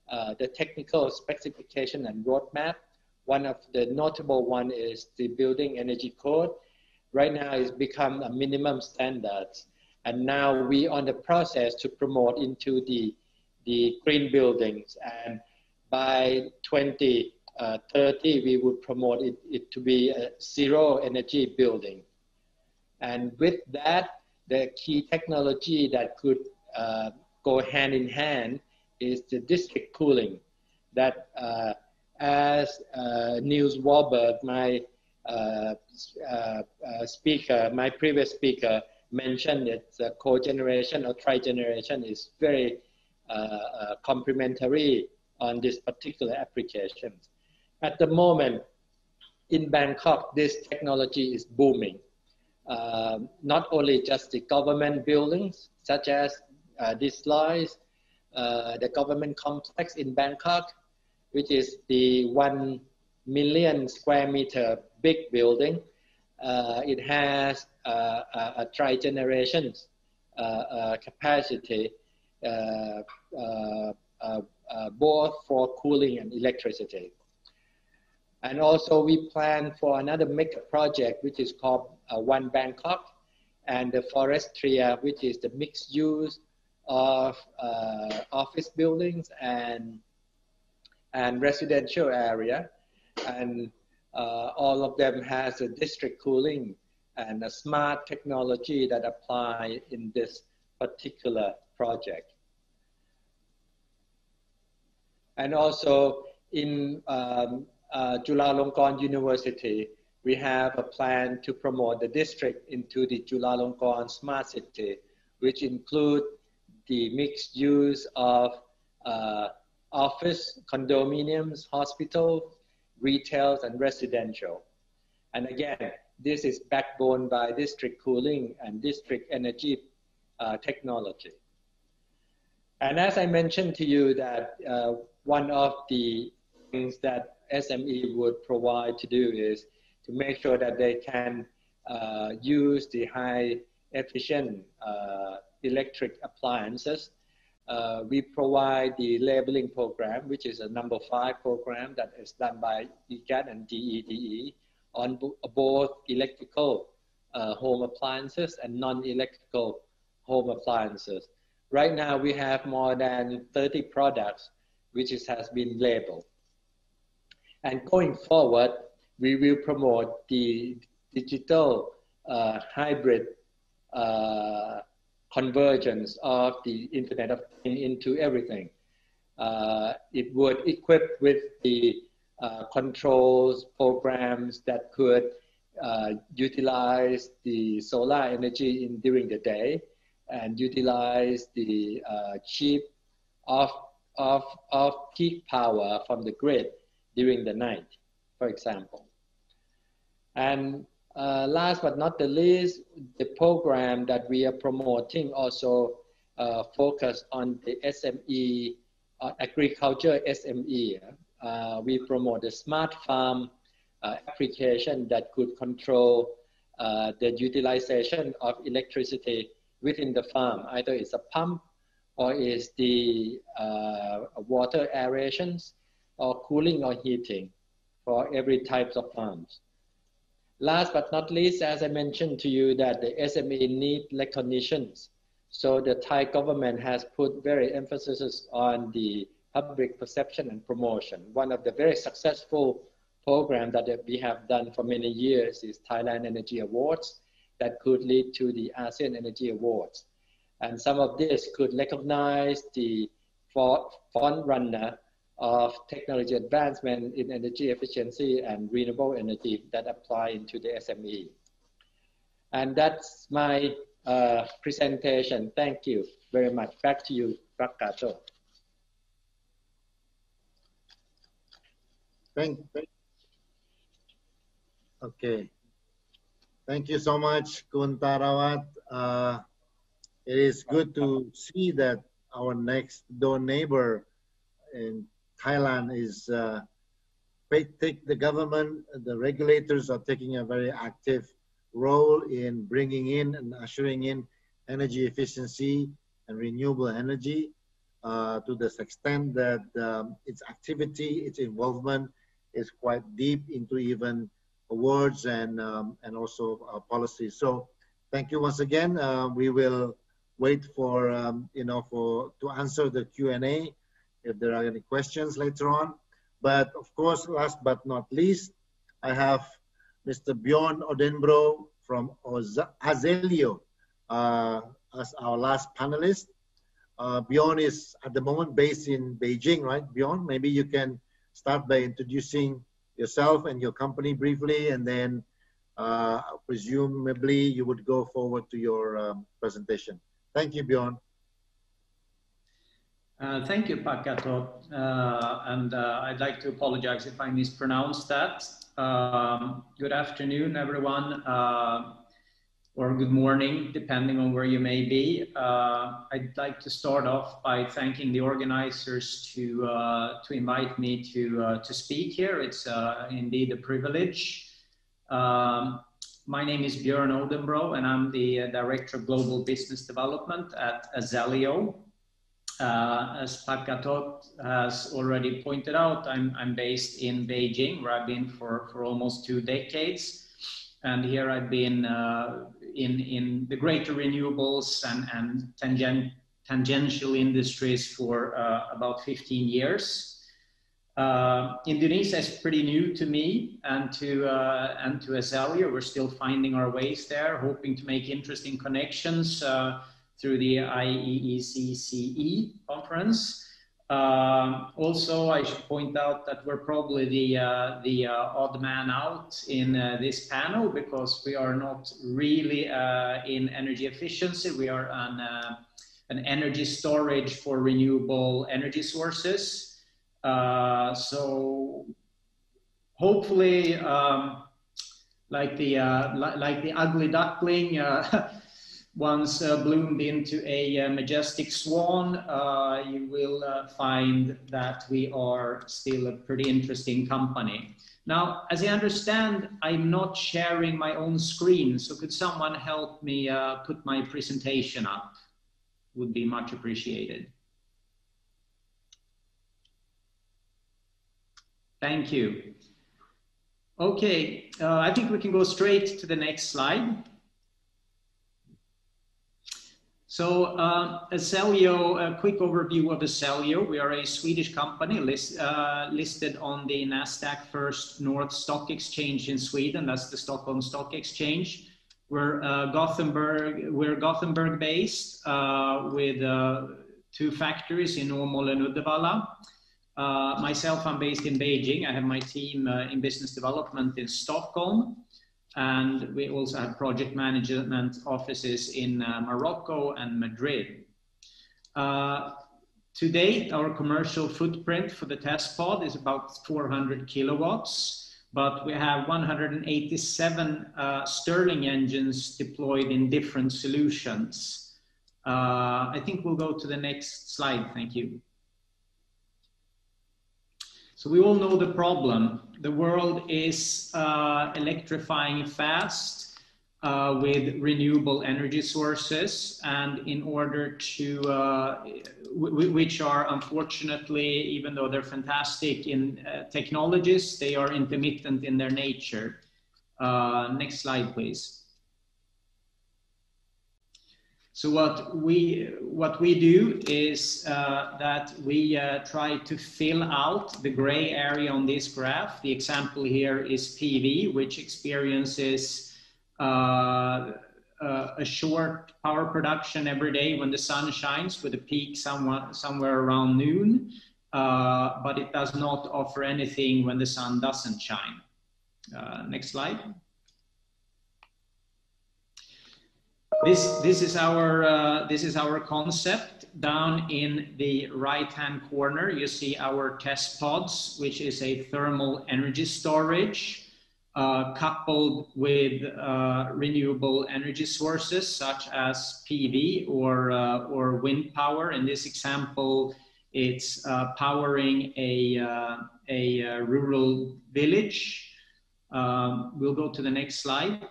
uh, the technical specification and roadmap. One of the notable one is the Building Energy Code. Right now it's become a minimum standard. And now we're on the process to promote into the, the green buildings. And by twenty thirty, we would promote it, it to be a zero energy building. And with that, the key technology that could uh, go hand in hand is the district cooling that uh, as uh, Niels Warburg, my uh, uh, speaker, my previous speaker, mentioned that the co-generation or tri-generation is very uh, uh, complementary on this particular application. At the moment, in Bangkok, this technology is booming. Uh, not only just the government buildings, such as uh, these slides, uh, the government complex in Bangkok, which is the one million square meter big building. Uh, it has uh, a, a tri-generation uh, uh, capacity, uh, uh, uh, uh, both for cooling and electricity. And also we plan for another mega project, which is called uh, One Bangkok, and the Forestria, which is the mixed use of uh, office buildings and, and residential area. And uh, all of them has a district cooling and a smart technology that apply in this particular project. And also in um, Uh, Chulalongkorn University, we have a plan to promote the district into the Chulalongkorn Smart City, which include the mixed use of uh, office, condominiums, hospital, retail, and residential. And again, this is backbone by district cooling and district energy uh, technology. And as I mentioned to you that uh, one of the things that S M E would provide to do is to make sure that they can uh, use the high efficient uh, electric appliances. Uh, we provide the labeling program, which is a number five program that is done by E C A T and D E D E on both electrical uh, home appliances and non-electrical home appliances. Right now we have more than thirty products which is, has been labeled. And going forward, we will promote the digital uh, hybrid uh, convergence of the Internet of Things into everything. Uh, it would equip with the uh, controls programs that could uh, utilize the solar energy in, during the day and utilize the uh, cheap off, off, off peak power from the grid during the night, for example. And uh, last but not the least, the program that we are promoting also uh, focus on the S M E, uh, agriculture S M E. Uh, we promote the smart farm uh, application that could control uh, the utilization of electricity within the farm. Either it's a pump or it's the uh, water aerations, or cooling or heating for every type of farms. Last but not least, as I mentioned to you that the S M E need recognitions. So the Thai government has put very emphasis on the public perception and promotion. One of the very successful programs that we have done for many years is Thailand Energy Awards that could lead to the ASEAN Energy Awards. And some of this could recognize the front runner of technology advancement in energy efficiency and renewable energy that apply into the S M E. And that's my uh, presentation. Thank you very much. Back to you, Gatot. Thank you. Okay. Thank you so much, Kun Tarawat. Uh, it is good to see that our next door neighbor in Thailand is uh, take the government, the regulators are taking a very active role in bringing in and ushering in energy efficiency and renewable energy uh, to this extent that um, its activity, its involvement is quite deep into even awards and, um, and also uh, policies. So thank you once again. Uh, we will wait for, um, you know, for to answer the Q and A if there are any questions later on. But of course, last but not least, I have Mister Björn Odenbro from Azelio uh, as our last panelist. Uh, Björn is at the moment based in Beijing, right? Björn, maybe you can start by introducing yourself and your company briefly, and then uh, presumably you would go forward to your um, presentation. Thank you, Björn. Uh, thank you, Pak Gatot, uh, and uh, I'd like to apologize if I mispronounced that. Um, good afternoon, everyone, uh, or good morning, depending on where you may be. Uh, I'd like to start off by thanking the organizers to uh, to invite me to uh, to speak here. It's uh, indeed a privilege. Um, my name is Björn Odenbro, and I'm the Director of Global Business Development at Azelio. Uh, as Pak Gatot has already pointed out, I'm, I'm based in Beijing, where I've been for, for almost two decades. And here I've been uh, in, in the greater renewables and, and tangen tangential industries for uh, about fifteen years. Uh, Indonesia is pretty new to me and to, uh, and to Azelio. We're still finding our ways there, hoping to make interesting connections uh, through the I E E C C E conference. Uh, also, I should point out that we're probably the, uh, the uh, odd man out in uh, this panel, because we are not really uh, in energy efficiency. We are an, uh, an energy storage for renewable energy sources. Uh, so hopefully, um, like, the, uh, li like the ugly duckling, uh, once uh, bloomed into a uh, majestic swan, uh, you will uh, find that we are still a pretty interesting company. Now, as I understand, I'm not sharing my own screen, so could someone help me uh, put my presentation up? Would be much appreciated. Thank you. Okay, uh, I think we can go straight to the next slide. So uh, Azelio, a quick overview of Azelio. We are a Swedish company list, uh, listed on the NASDAQ First North Stock Exchange in Sweden. That's the Stockholm Stock Exchange. We're uh, Gothenburg, we're Gothenburg based uh, with uh, two factories in Umeå and Uddevalla. Uh, myself, I'm based in Beijing. I have my team uh, in business development in Stockholm. And we also have project management offices in uh, Morocco and Madrid. Uh, to date, our commercial footprint for the test pod is about four hundred kilowatts, but we have one hundred eighty-seven uh, Stirling engines deployed in different solutions. Uh, I think we'll go to the next slide. Thank you. So we all know the problem. The world is uh, electrifying fast uh, with renewable energy sources, and in order to, uh, w which are unfortunately, even though they're fantastic in uh, technologies, they are intermittent in their nature. Uh, next slide, please. So what we, what we do is uh, that we uh, try to fill out the gray area on this graph. The example here is P V, which experiences uh, uh, a short power production every day when the sun shines, with a peak somewhat, somewhere around noon, uh, but it does not offer anything when the sun doesn't shine. Uh, next slide. This, this is our, uh, this is our concept. Down in the right-hand corner, you see our test pods, which is a thermal energy storage uh, coupled with uh, renewable energy sources such as P V or, uh, or wind power. In this example, it's uh, powering a, uh, a uh, rural village. Um, we'll go to the next slide.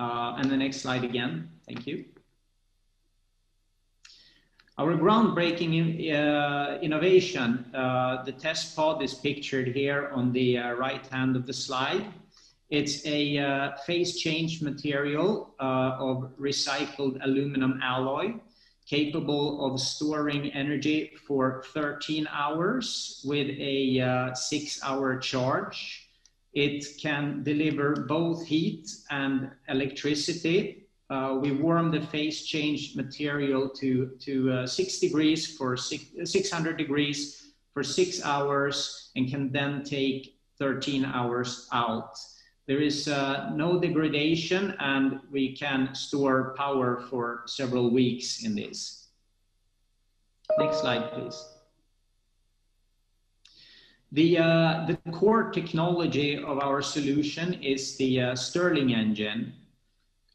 Uh, and the next slide again, thank you. Our groundbreaking in, uh, innovation, uh, the test pod is pictured here on the uh, right hand of the slide. It's a uh, phase change material uh, of recycled aluminum alloy, capable of storing energy for thirteen hours with a uh, six hour charge. It can deliver both heat and electricity. Uh, we warm the phase change material to, to uh, six degrees for six, six hundred degrees for six hours and can then take thirteen hours out. There is uh, no degradation and we can store power for several weeks in this. Next slide, please. The, uh, the core technology of our solution is the uh, Stirling engine.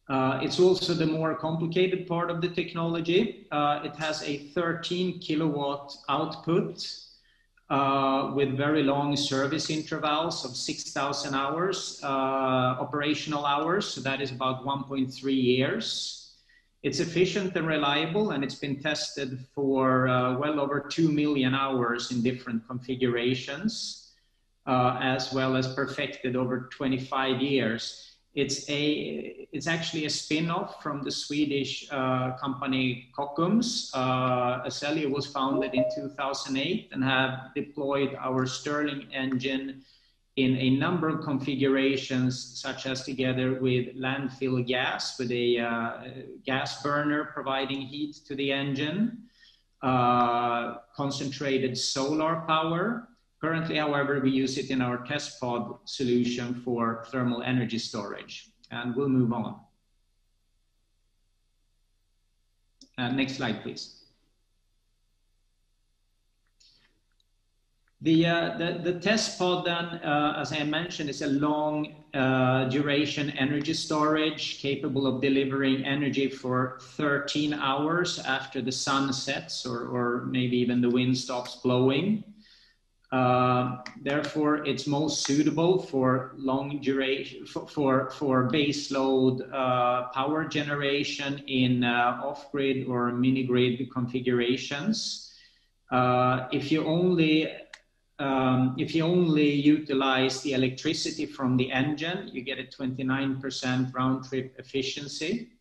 Uh, it's also the more complicated part of the technology. Uh, it has a thirteen kilowatt output uh, with very long service intervals of six thousand hours, uh, operational hours. So that is about one point three years. It's efficient and reliable, and it's been tested for uh, well over two million hours in different configurations, uh, as well as perfected over twenty-five years. It's, a, it's actually a spin-off from the Swedish uh, company Kokums. Uh, Azelio was founded in two thousand eight and have deployed our Stirling engine in a number of configurations, such as together with landfill gas, with a uh, gas burner providing heat to the engine, uh, concentrated solar power. Currently, however, we use it in our test pod solution for thermal energy storage. And we'll move on. Uh, next slide, please. The, uh, the, the test pod then, uh, as I mentioned, is a long uh, duration energy storage capable of delivering energy for thirteen hours after the sun sets or, or maybe even the wind stops blowing. Uh, therefore, it's most suitable for long duration, for, for, for baseload uh, power generation in uh, off-grid or mini-grid configurations. Uh, if you only Um, if you only utilize the electricity from the engine, you get a twenty-nine percent round-trip efficiency.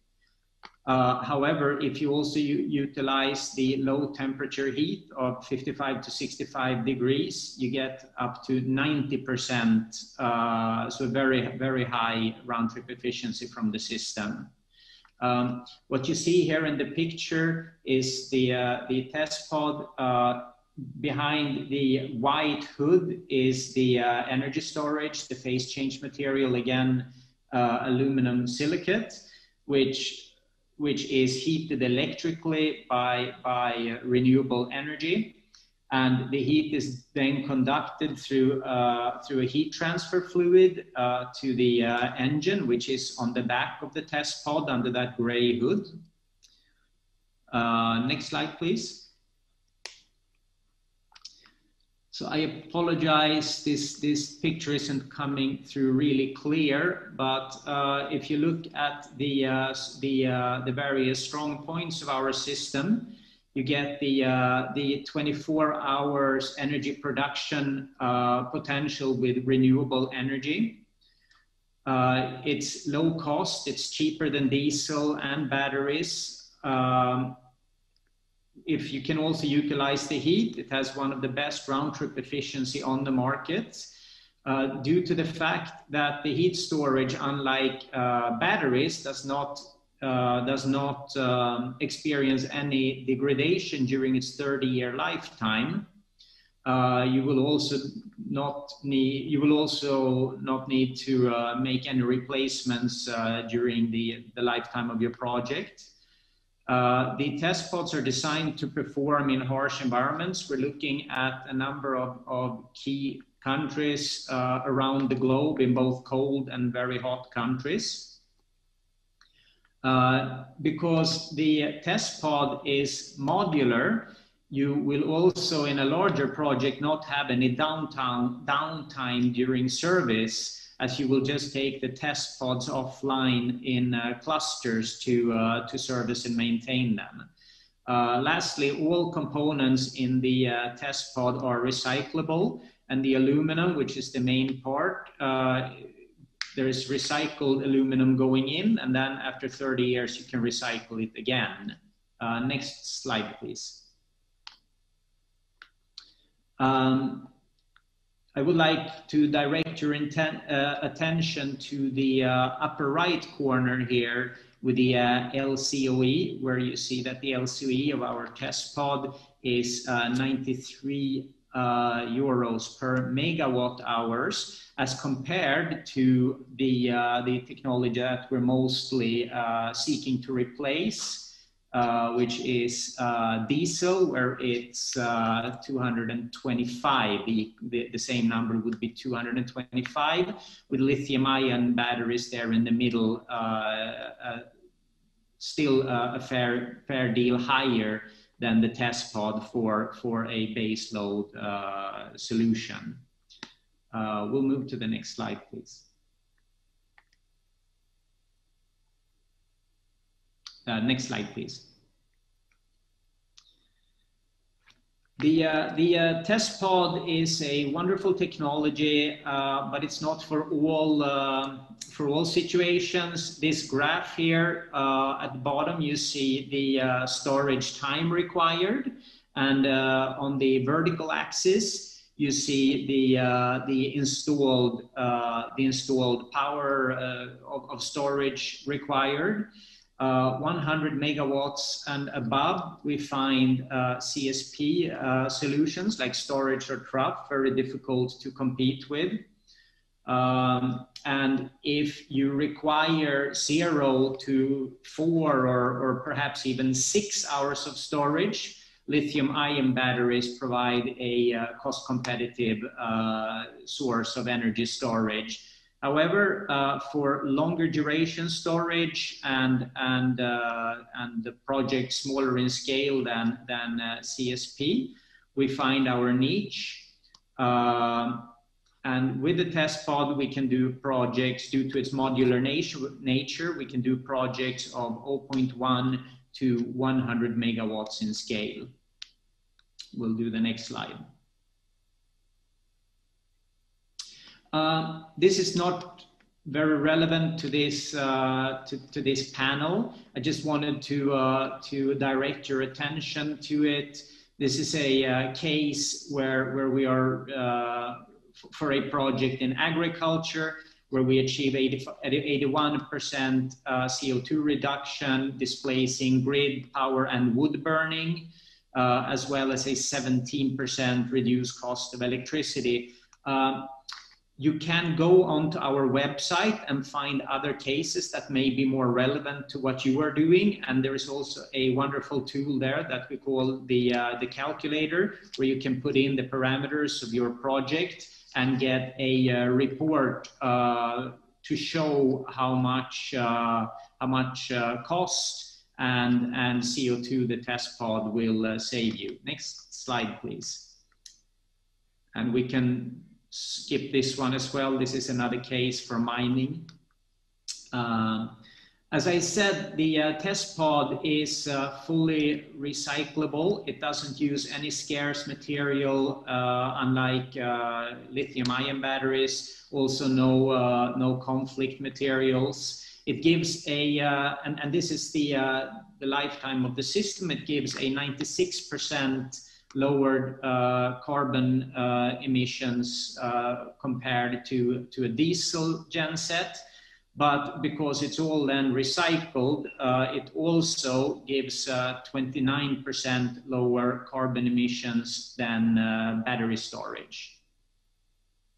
Uh, however, if you also utilize the low-temperature heat of fifty-five to sixty-five degrees, you get up to ninety percent, uh, so very, very high round-trip efficiency from the system. Um, what you see here in the picture is the, uh, the test pod. Uh, Behind the white hood is the uh, energy storage, the phase change material, again, uh, aluminum silicate, which, which is heated electrically by, by renewable energy. And the heat is then conducted through, uh, through a heat transfer fluid uh, to the uh, engine, which is on the back of the test pod under that gray hood. Uh, next slide, please. So I apologize, this, this picture isn't coming through really clear, but uh, if you look at the, uh, the, uh, the various strong points of our system, you get the, uh, the twenty-four hours energy production uh, potential with renewable energy. Uh, it's low cost, it's cheaper than diesel and batteries. Um, If you can also utilize the heat, it has one of the best round-trip efficiency on the market uh, due to the fact that the heat storage, unlike uh, batteries, does not, uh, does not um, experience any degradation during its thirty-year lifetime. Uh, you will also not need. You will also not need to uh, make any replacements uh, during the the lifetime of your project. Uh, the test pods are designed to perform in harsh environments. We're looking at a number of of key countries uh, around the globe, in both cold and very hot countries. Uh, because the test pod is modular, you will also, in a larger project, not have any downtime, downtime during service, as you will just take the test pods offline in uh, clusters to, uh, to service and maintain them. Uh, lastly, all components in the uh, test pod are recyclable, and the aluminum, which is the main part, uh, there is recycled aluminum going in, and then after thirty years, you can recycle it again. Uh, next slide, please. Um, I would like to direct your inten- uh, attention to the uh, upper right corner here with the uh, L C O E, where you see that the L C O E of our test pod is uh, ninety-three Uh, euros per megawatt hours, as compared to the uh, the technology that we're mostly uh, seeking to replace, uh, which is uh, diesel, where it's uh, two hundred twenty-five. The, the the same number would be two hundred twenty-five, with lithium-ion batteries there in the middle, uh, uh, still uh, a fair fair deal higher than the test pod for, for a base load uh, solution. Uh, we'll move to the next slide, please. Uh, next slide, please. The, uh, the uh, test pod is a wonderful technology, uh, but it's not for all, uh, for all situations. This graph here uh, at the bottom, you see the uh, storage time required. And uh, on the vertical axis, you see the, uh, the, installed, uh, the installed power uh, of, of storage required. Uh, one hundred megawatts and above, we find uh, C S P uh, solutions like storage or T R U F very difficult to compete with. Um, and if you require zero to four or, or perhaps even six hours of storage, lithium-ion batteries provide a uh, cost-competitive uh, source of energy storage. However, uh, for longer duration storage and, and, uh, and the project smaller in scale than, than uh, C S P, we find our niche. Uh, and with the test pod, we can do projects due to its modular nat- nature, we can do projects of zero point one to one hundred megawatts in scale. We'll do the next slide. Uh, this is not very relevant to this uh, to, to this panel. I just wanted to uh, to direct your attention to it. This is a uh, case where where we are uh, for a project in agriculture where we achieve eighty-one percent uh, C O two reduction, displacing grid power and wood burning, uh, as well as a seventeen percent reduced cost of electricity. Uh, You can go onto our website and find other cases that may be more relevant to what you are doing. And there is also a wonderful tool there that we call the, uh, the calculator, where you can put in the parameters of your project and get a uh, report uh, to show how much, uh, how much uh, cost and, and C O two the test pod will uh, save you. Next slide, please. And we can skip this one as well. This is another case for mining. Uh, as I said, the uh, test pod is uh, fully recyclable. It doesn't use any scarce material, uh, unlike uh, lithium-ion batteries. Also, no uh, no conflict materials. It gives a uh, and and this is the uh, the lifetime of the system. It gives a ninety-six percent. Lowered uh, carbon uh, emissions uh, compared to, to a diesel genset. But because it's all then recycled, uh, it also gives uh, twenty-nine percent lower carbon emissions than uh, battery storage.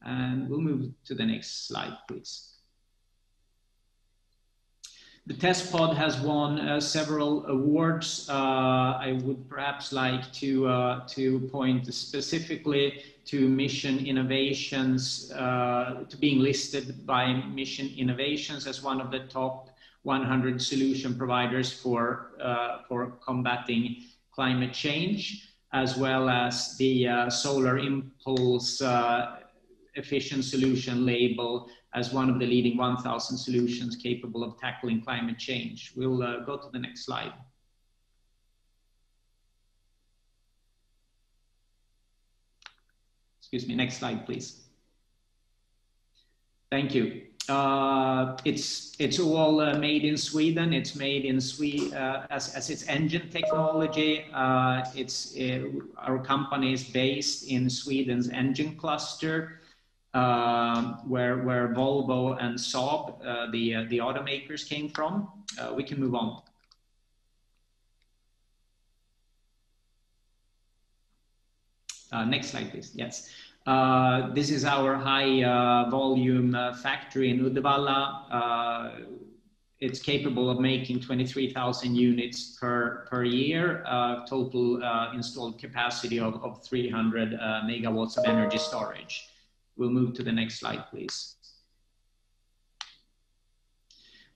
And we'll move to the next slide, please. The test pod has won uh, several awards. Uh, I would perhaps like to, uh, to point specifically to Mission Innovations, uh, to being listed by Mission Innovations as one of the top one hundred solution providers for, uh, for combating climate change, as well as the uh, Solar Impulse uh, efficient solution label as one of the leading one thousand solutions capable of tackling climate change. We'll uh, go to the next slide. Excuse me, next slide, please. Thank you. Uh, it's, it's all uh, made in Sweden. It's made in Sweden uh, as, as its engine technology. Uh, it's, uh, our company is based in Sweden's engine cluster, Uh, where, where Volvo and Saab, uh, the, uh, the automakers, came from. Uh, we can move on. Uh, next slide, please. Yes. Uh, this is our high uh, volume uh, factory in Uddevalla. Uh, it's capable of making twenty-three thousand units per, per year, uh, total uh, installed capacity of, of three hundred uh, megawatts of energy storage. We'll move to the next slide, please.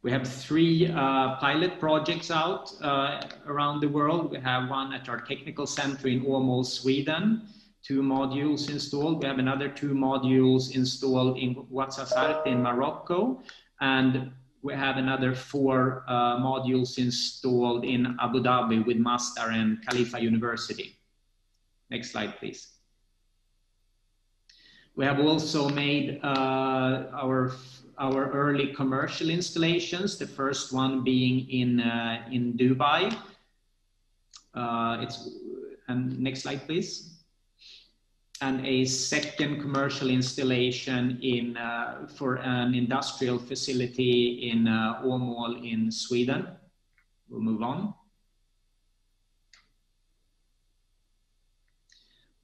We have three uh, pilot projects out uh, around the world. We have one at our technical center in Umeå, Sweden, two modules installed. We have another two modules installed in Ouazzane in Morocco. And we have another four uh, modules installed in Abu Dhabi with Masdar and Khalifa University. Next slide, please. We have also made uh, our, our early commercial installations, the first one being in, uh, in Dubai. Uh, it's, and next slide, please. And a second commercial installation in, uh, for an industrial facility in uh, Umeå in Sweden. We'll move on.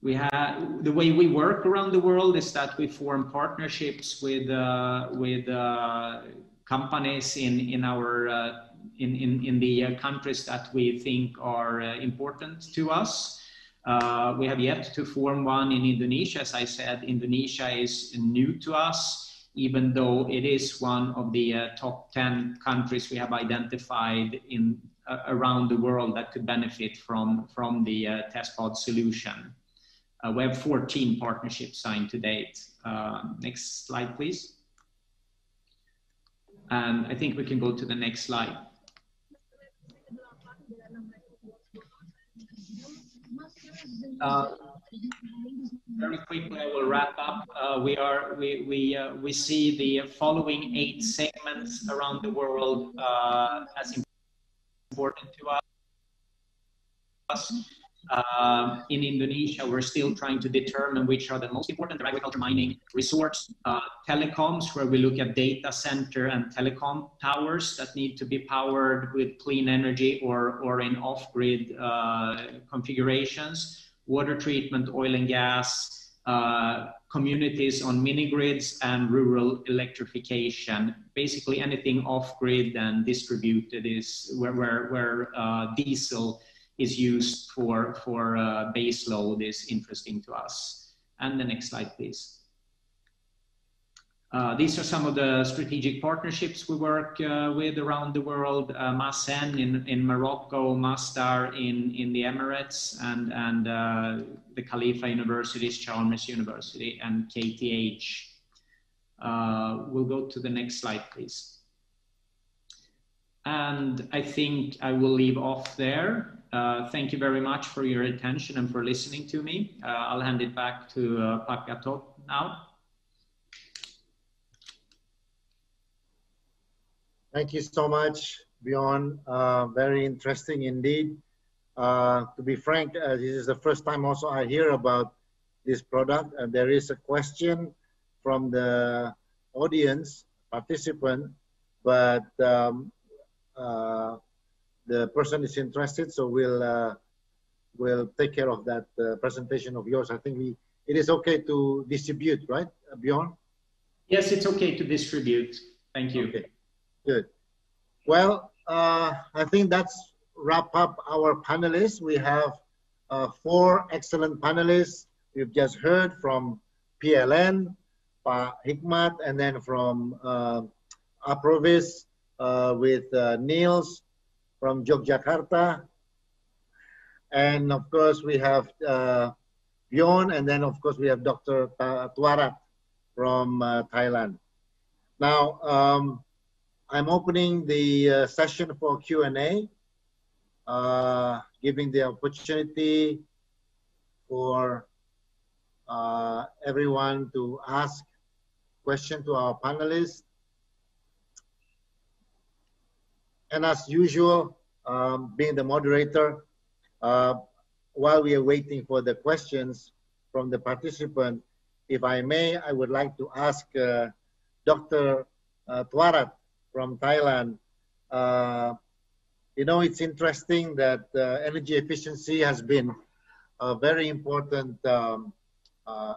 We have, the way we work around the world is that we form partnerships with uh, with uh, companies in in our uh, in, in in the countries that we think are uh, important to us. Uh, we have yet to form one in Indonesia. As I said, Indonesia is new to us, even though it is one of the uh, top ten countries we have identified in uh, around the world that could benefit from from the uh, test pod solution. Uh, we have fourteen partnerships signed to date. Uh, next slide, please. And I think we can go to the next slide. Uh, very quickly, I will wrap up. Uh, we are we we uh, we see the following eight segments around the world uh, as important to us. Uh, in Indonesia, we're still trying to determine which are the most important: agriculture, mining, resource, uh, telecoms, where we look at data center and telecom towers that need to be powered with clean energy or, or in off-grid uh, configurations, water treatment, oil and gas, uh, communities on mini-grids, and rural electrification. Basically, anything off-grid and distributed is where, where, where uh, diesel is used for, for uh, base load is interesting to us. And the next slide, please. Uh, these are some of the strategic partnerships we work uh, with around the world. Uh, Masen in, in Morocco, Masdar in, in the Emirates, and, and uh, the Khalifa Universities, Chalmers University, and K T H. Uh, we'll go to the next slide, please. And I think I will leave off there. Uh, thank you very much for your attention and for listening to me. Uh, I'll hand it back to uh, Pak Gatot now. Thank you so much, Björn. Uh, very interesting indeed. Uh, to be frank, uh, this is the first time also I hear about this product. And there is a question from the audience participant but um, uh, the person is interested, so we'll uh, we'll take care of that uh, presentation of yours. I think we it is okay to distribute, right, Bjorn? Yes, it's okay to distribute. Thank you. Okay. Good. Well, uh, I think that's wrap up our panelists. We have uh, four excellent panelists. We've just heard from P L N, uh, Hikmat, and then from uh, Aprovis uh, with uh, Niels from Yogyakarta. And of course, we have uh, Bjorn, and then of course, we have Doctor Twarath from uh, Thailand. Now, um, I'm opening the uh, session for Q and A, uh, giving the opportunity for uh, everyone to ask questions to our panelists. And as usual, um, being the moderator, uh, while we are waiting for the questions from the participant, if I may, I would like to ask uh, Doctor Uh, Twarath from Thailand. Uh, you know, it's interesting that uh, energy efficiency has been a very important um, uh,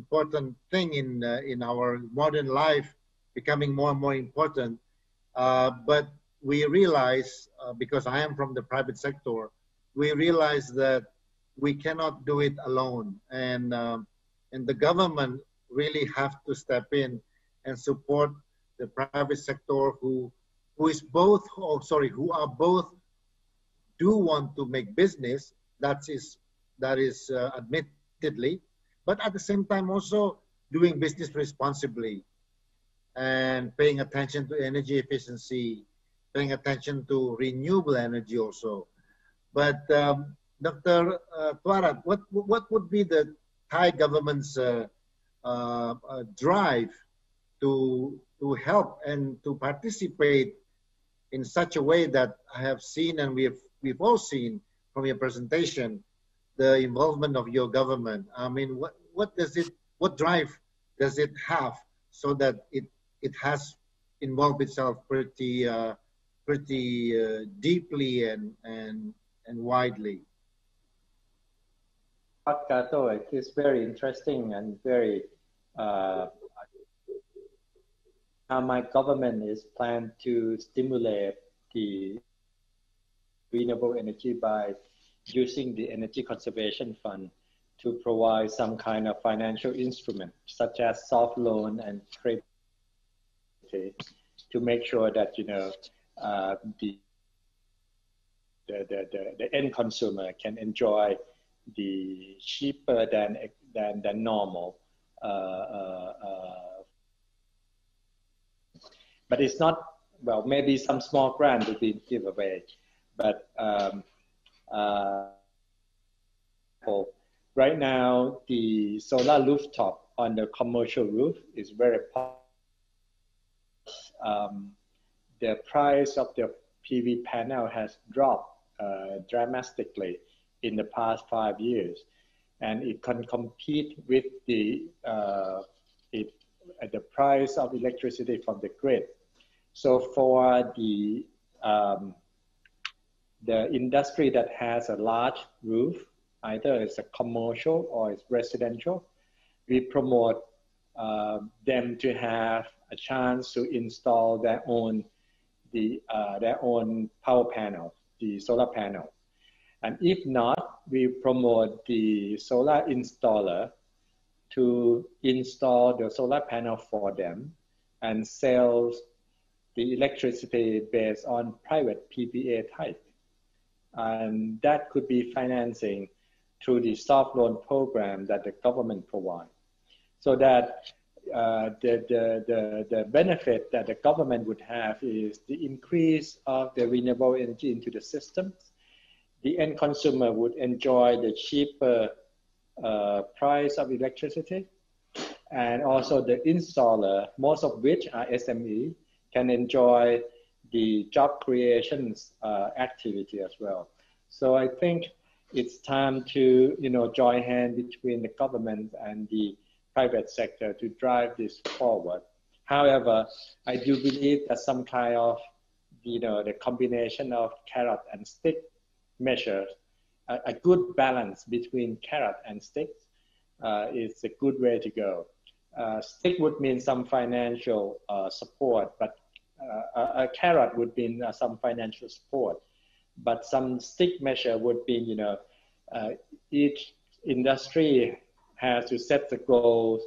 important thing in uh, in our modern life, becoming more and more important. Uh, but we realize, uh, because I am from the private sector, we realize that we cannot do it alone, and um, and the government really have to step in and support the private sector, who who is both oh sorry who are both do want to make business, that is that is uh, admittedly, but at the same time also doing business responsibly and paying attention to energy efficiency, paying attention to renewable energy also. But um, Doctor Uh, Twarath, what what would be the Thai government's uh, uh, uh, drive to to help and to participate in such a way that I have seen, and we've we've all seen from your presentation, the involvement of your government? I mean, what what does it what drive does it have, so that it it has involved itself pretty uh, pretty uh, deeply and and and widely? Gatot, it is very interesting and very uh, how my government is planned to stimulate the renewable energy by using the Energy Conservation Fund to provide some kind of financial instrument, such as soft loan and credit, to make sure that, you know, uh, the, the, the, the end consumer can enjoy the cheaper than than than normal, uh, uh, uh, but it's not, well, maybe some small grant would be given away, but um, uh, right now the solar rooftop on the commercial roof is very popular. Um, the price of the P V panel has dropped uh, dramatically in the past five years, and it can compete with the uh, it at the price of electricity from the grid. So for the um, the industry that has a large roof, either it's a commercial or it's residential, we promote uh, them to have a chance to install their own the uh, their own power panel, the solar panel. And if not, we promote the solar installer to install the solar panel for them and sell the electricity based on private P P A type. And that could be financing through the soft loan program that the government provides. So that uh, the, the, the, the benefit that the government would have is the increase of the renewable energy into the system. The end consumer would enjoy the cheaper uh, price of electricity, and also the installer, most of which are S M E, can enjoy the job creations uh, activity as well. So I think it's time to, you know, join hands between the government and the private sector to drive this forward. However, I do believe that some kind of, you know, the combination of carrot and stick measures, a, a good balance between carrot and stick uh, is a good way to go. Uh, stick would mean some financial uh, support, but uh, a, a carrot would mean uh, some financial support. But some stick measure would be, you know, uh, each industry has to set the goals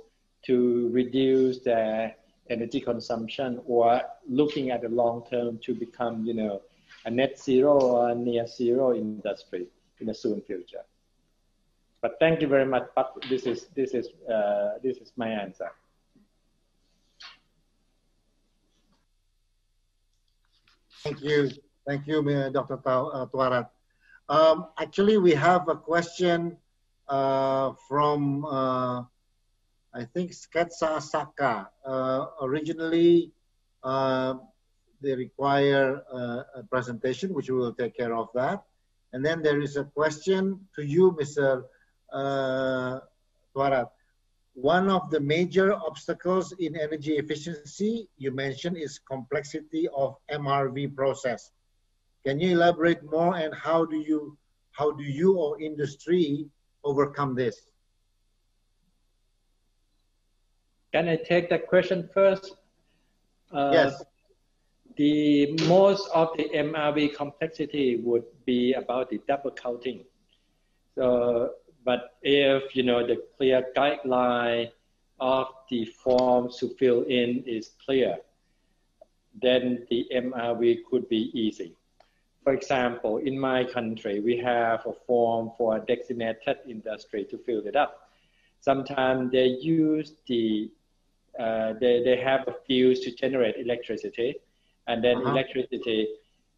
to reduce their energy consumption, or looking at the long term to become, you know, a net zero or near zero industry in the soon future. But thank you very much. But this is this is uh, this is my answer. Thank you. Thank you, Doctor Twarath. Um, actually, we have a question uh, from, uh, I think, Sketsa Saka. Uh, originally, uh, they require uh, a presentation, which we will take care of that. And then there is a question to you, Mister Uh, Twarath. One of the major obstacles in energy efficiency, you mentioned, is complexity of M R V process. Can you elaborate more, and how do you, how do you or industry overcome this? Can I take that question first? Uh, yes. The most of the M R V complexity would be about the double counting. So, but if, you know, the clear guideline of the forms to fill in is clear, then the M R V could be easy. For example, in my country, we have a form for a designated industry to fill it up. Sometimes they use the, uh, they, they have a fuse to generate electricity, and then uh-huh. electricity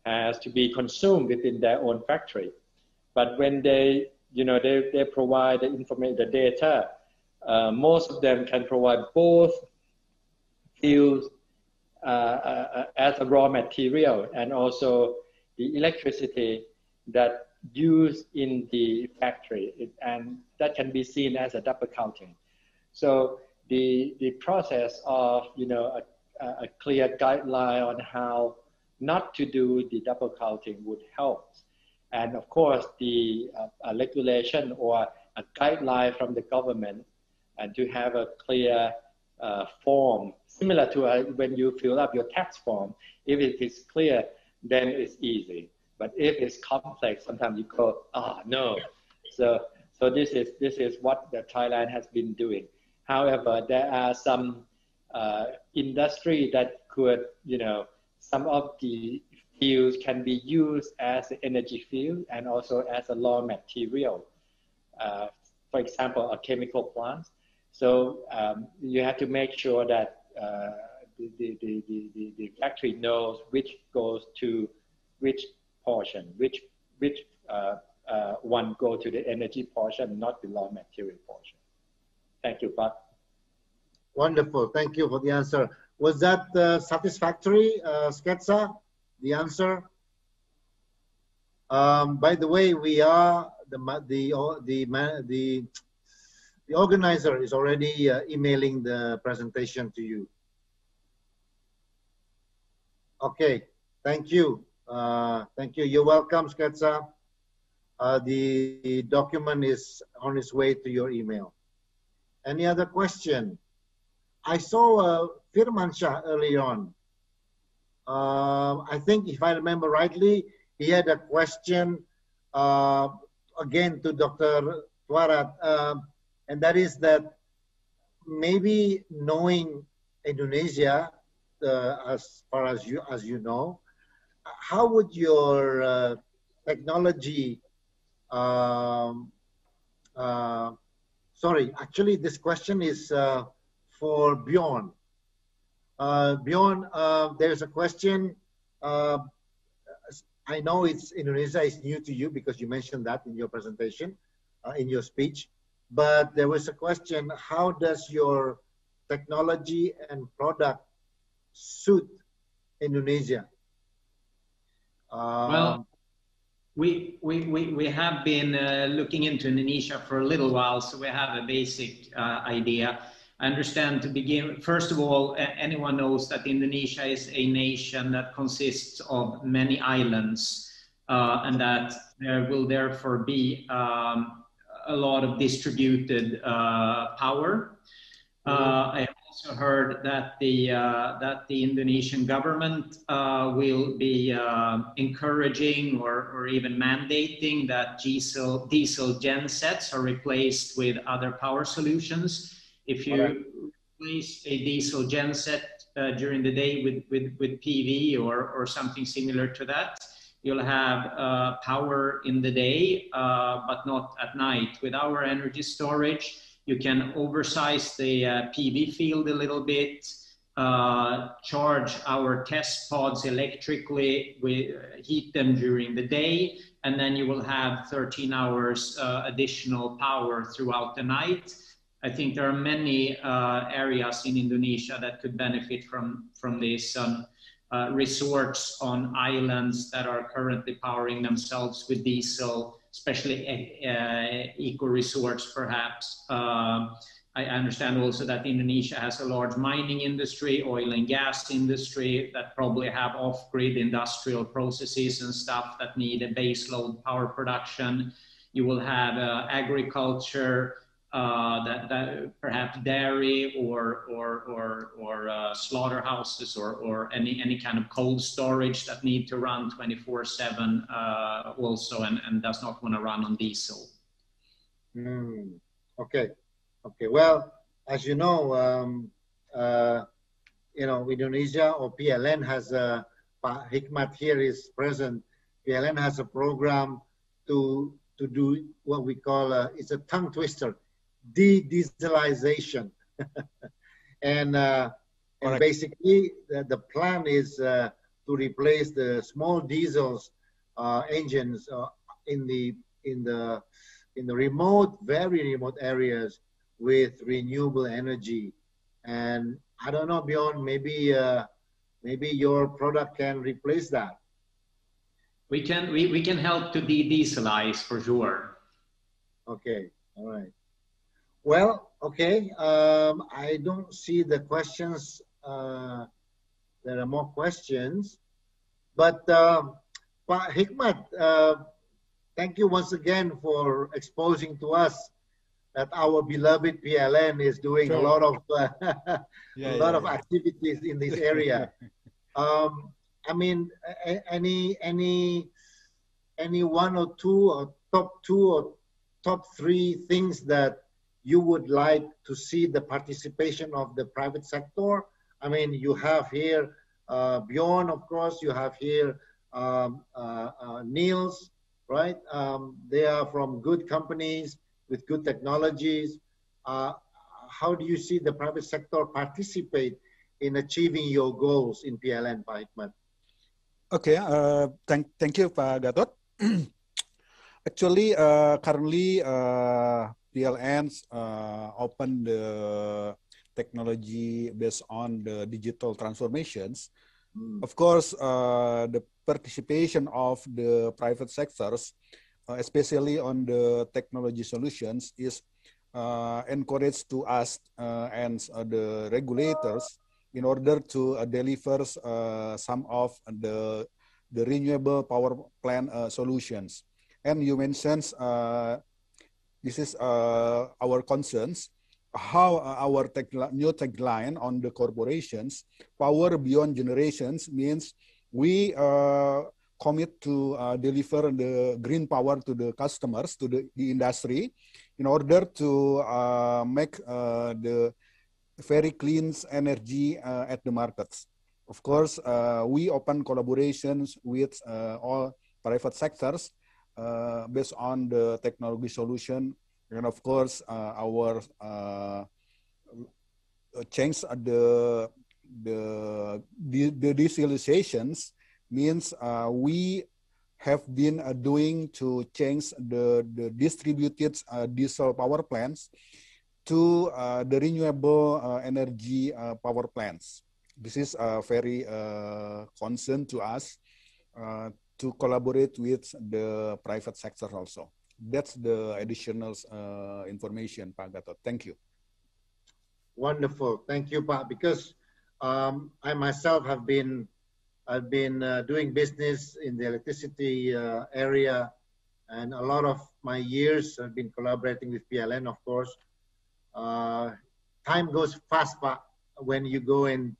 has to be consumed within their own factory. But when they, you know, they, they provide the information, the data, uh, most of them can provide both fuels uh, uh, as a raw material, and also the electricity that used in the factory, it, and that can be seen as a double counting. So the the process of, you know, a, a clear guideline on how not to do the double counting would help, and of course the uh, a regulation or a guideline from the government, and to have a clear uh, form similar to uh, when you fill up your tax form. If it is clear, then it's easy. But if it's complex, sometimes you go, ah, no. So, so this is this is what the Thailand has been doing. However, there are some uh, industry that could, you know, some of the fuels can be used as energy fuel and also as a raw material. Uh, for example, a chemical plant. So um, you have to make sure that. Uh, The, the, the, the factory knows which goes to which portion, which, which uh, uh, one go to the energy portion, not the raw material portion. Thank you, Pat. Wonderful. Thank you for the answer. Was that uh, satisfactory, uh, Sketsa, the answer? Um, by the way, we are, the, the, the, the, the organizer is already uh, emailing the presentation to you. Okay, thank you. Uh, thank you. You're welcome, Sketsa. Uh, the, the document is on its way to your email. Any other question? I saw uh, Firman Shah earlier on. Uh, I think, if I remember rightly, he had a question uh, again to Doctor Twarath, uh, and that is that maybe knowing Indonesia, Uh, as far as you as you know, how would your uh, technology? Um, uh, sorry, actually, this question is uh, for Bjorn. Uh, Bjorn, uh, there's a question. Uh, I know it's Indonesia is new to you because you mentioned that in your presentation, uh, in your speech. But there was a question: how does your technology and product suit Indonesia? Um, well, we, we, we, we have been uh, looking into Indonesia for a little while, so we have a basic uh, idea. I understand to begin, first of all, anyone knows that Indonesia is a nation that consists of many islands, uh, and that there will therefore be um, a lot of distributed uh, power. Uh, I have also heard that the, uh, that the Indonesian government uh, will be uh, encouraging or, or even mandating that diesel, diesel gensets are replaced with other power solutions. If you replace a diesel genset uh, during the day with, with, with P V or, or something similar to that, you'll have uh, power in the day, uh, but not at night. With our energy storage, you can oversize the uh, P V field a little bit, uh, charge our test pods electrically, with, uh, heat them during the day, and then you will have thirteen hours uh, additional power throughout the night. I think there are many uh, areas in Indonesia that could benefit from, from this. Um, uh, resorts on islands that are currently powering themselves with diesel, especially uh, eco-resorts perhaps. Uh, I understand also that Indonesia has a large mining industry, oil and gas industry, that probably have off-grid industrial processes and stuff that need a baseload power production. You will have uh, agriculture, Uh, that, that perhaps dairy or or or, or uh, slaughterhouses or or any any kind of cold storage that need to run twenty-four seven uh, also and, and does not want to run on diesel. Mm, okay, okay. Well, as you know, um, uh, you know Indonesia or P L N has a Hikmat here is present. P L N has a program to to do what we call a, it's a tongue twister. De-dieselization, and, uh, and basically the, the plan is uh, to replace the small diesels uh, engines uh, in the in the in the remote, very remote areas with renewable energy. And I don't know, Bjorn, maybe uh, maybe your product can replace that. We can we we can help to de-dieselize for sure. Okay, all right. Well, okay, um, I don't see the questions, uh, there are more questions, but uh, Pak Hikmat, uh, thank you once again for exposing to us that our beloved P L N is doing sure. a lot of uh, a yeah, lot yeah, of yeah. activities in this area. um, I mean, any, any, any one or two or top two or top three things that you would like to see the participation of the private sector? I mean, you have here uh, Bjorn, of course, you have here um, uh, uh, Niels, right? Um, they are from good companies with good technologies. Uh, how do you see the private sector participate in achieving your goals in P L N, Pak Hikmat? Okay, uh, thank, thank you, Pak Gatot. Actually, uh, currently, uh, P L Ns uh, open the technology based on the digital transformations. Mm. Of course, uh, the participation of the private sectors, uh, especially on the technology solutions, is uh, encouraged to us uh, and uh, the regulators in order to uh, deliver uh, some of the, the renewable power plant uh, solutions. And you mentioned uh, this is uh, our concerns, how our tech, new tagline on the corporations, power beyond generations, means we uh, commit to uh, deliver the green power to the customers, to the, the industry, in order to uh, make uh, the very clean energy uh, at the markets. Of course, uh, we open collaborations with uh, all private sectors, Uh, based on the technology solution, and of course, uh, our uh, change the the the dieselizations means uh, we have been uh, doing to change the the distributed uh, diesel power plants to uh, the renewable uh, energy uh, power plants. This is a uh, very uh, concern to us. Uh, to collaborate with the private sector also. That's the additional uh, information, Pak Gatot. Thank you. Wonderful. Thank you, Pa. Because um, I myself have been, I've been uh, doing business in the electricity uh, area, and a lot of my years I've been collaborating with P L N, of course. Uh, time goes fast, Pa, when you go and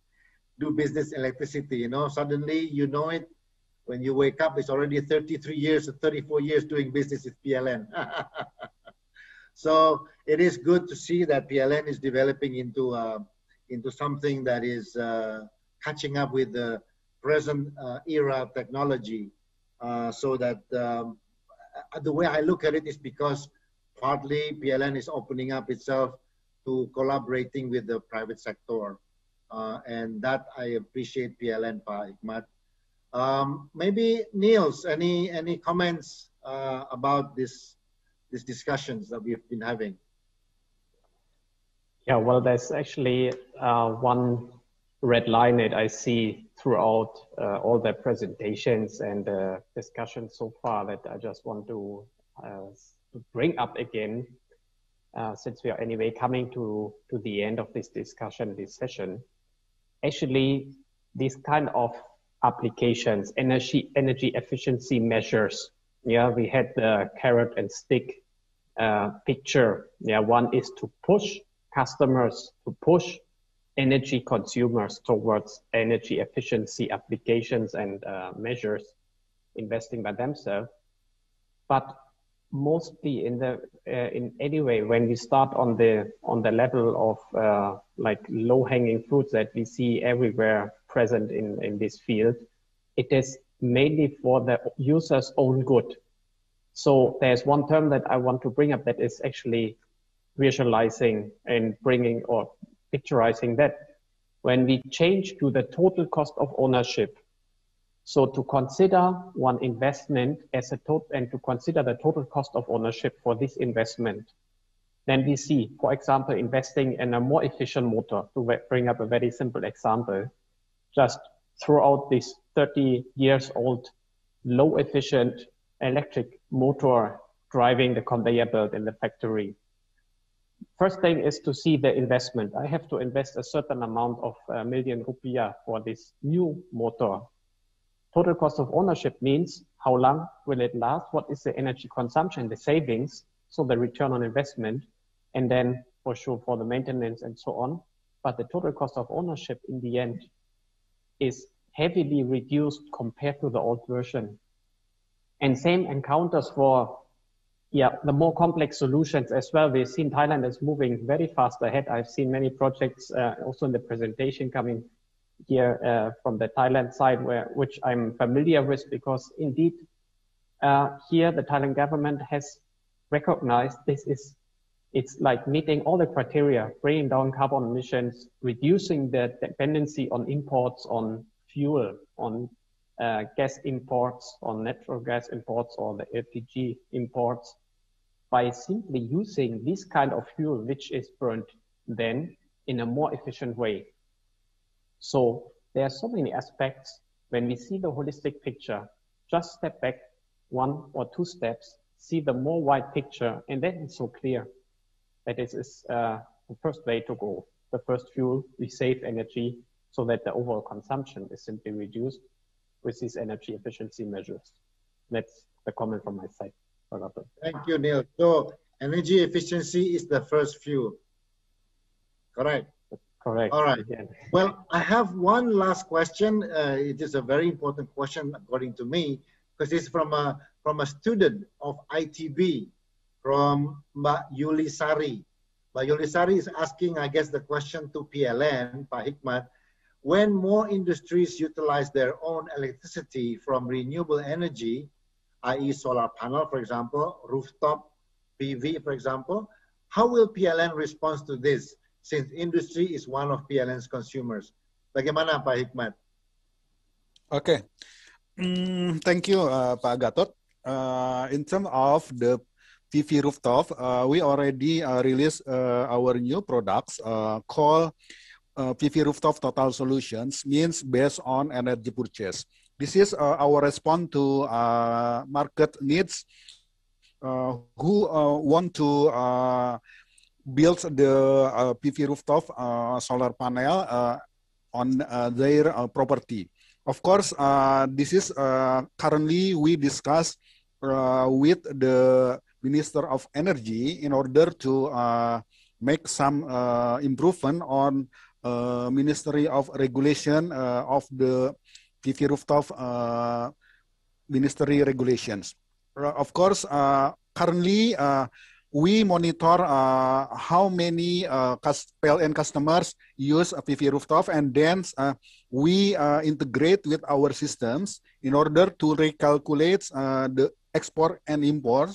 do business electricity, you know, suddenly you know it. When you wake up, it's already thirty-three years or thirty-four years doing business with P L N. So it is good to see that P L N is developing into uh, into something that is uh, catching up with the present uh, era of technology. Uh, so that um, the way I look at it is because partly P L N is opening up itself to collaborating with the private sector. Uh, and that I appreciate P L N, Pa Hikmat. Um, maybe Niels, any any comments uh, about this these discussions that we've been having? Yeah, well, there's actually uh, one red line that I see throughout uh, all the presentations and uh, discussions so far that I just want to, uh, to bring up again, uh, since we are anyway coming to to the end of this discussion, this session. Actually, these kind of applications, energy energy efficiency measures. Yeah, we had the carrot and stick uh, picture. Yeah, one is to push customers, to push energy consumers towards energy efficiency applications and uh, measures, investing by themselves. But mostly in the uh, in any way, when we start on the on the level of uh, like low hanging fruits that we see everywhere present in, in this field, it is mainly for the user's own good. So there's one term that I want to bring up that is actually visualizing and bringing or picturizing that. When we change to the total cost of ownership, so to consider one investment as a total and to consider the total cost of ownership for this investment, then we see, for example, investing in a more efficient motor, to bring up a very simple example. Just throughout this thirty years old, low efficient electric motor driving the conveyor belt in the factory. First thing is to see the investment. I have to invest a certain amount of uh, million rupiah for this new motor. Total cost of ownership means how long will it last? What is the energy consumption, the savings? So the return on investment, and then for sure for the maintenance and so on. But the total cost of ownership in the end is heavily reduced compared to the old version. And same encounters for yeah, the more complex solutions as well. We've seen Thailand is moving very fast ahead. I've seen many projects uh, also in the presentation coming here uh, from the Thailand side, where, which I'm familiar with, because indeed uh, here the Thailand government has recognized this is, it's like meeting all the criteria, bringing down carbon emissions, reducing the dependency on imports, on fuel, on uh, gas imports, on natural gas imports, or the L P G imports, by simply using this kind of fuel, which is burnt then in a more efficient way. So there are so many aspects. When we see the holistic picture, just step back one or two steps, see the more wide picture, and then it's so clear. That is, is uh, the first way to go. The first fuel, we save energy so that the overall consumption is simply reduced with these energy efficiency measures. That's the comment from my side. Thank you, Neil. So energy efficiency is the first fuel. Correct. Correct. All right. Yeah. Well, I have one last question. Uh, it is a very important question, according to me, because it's from a, from a student of I T B. From Mbak Yuli Sari. Mbak Yuli Sari is asking, I guess, the question to P L N, Pak Hikmat, when more industries utilize their own electricity from renewable energy, that is solar panel, for example, rooftop P V, for example, how will P L N respond to this, since industry is one of P L N's consumers? Bagaimana, Pak Hikmat? Okay. Mm, thank you, uh, Pak Gatot. Uh, in terms of the P V rooftop, uh, we already uh, released uh, our new products uh, called uh, P V Rooftop Total Solutions, means based on energy purchase. This is uh, our response to uh, market needs uh, who uh, want to uh, builds the uh, P V rooftop uh, solar panel uh, on uh, their uh, property. Of course, uh, this is uh, currently we discuss uh, with the Minister of Energy in order to uh, make some uh, improvement on uh, Ministry of Regulation uh, of the P V rooftop uh, Ministry regulations. Uh, of course, uh, currently uh, we monitor uh, how many uh, P L N customers use a P V rooftop, and then uh, we uh, integrate with our systems in order to recalculate uh, the export and import,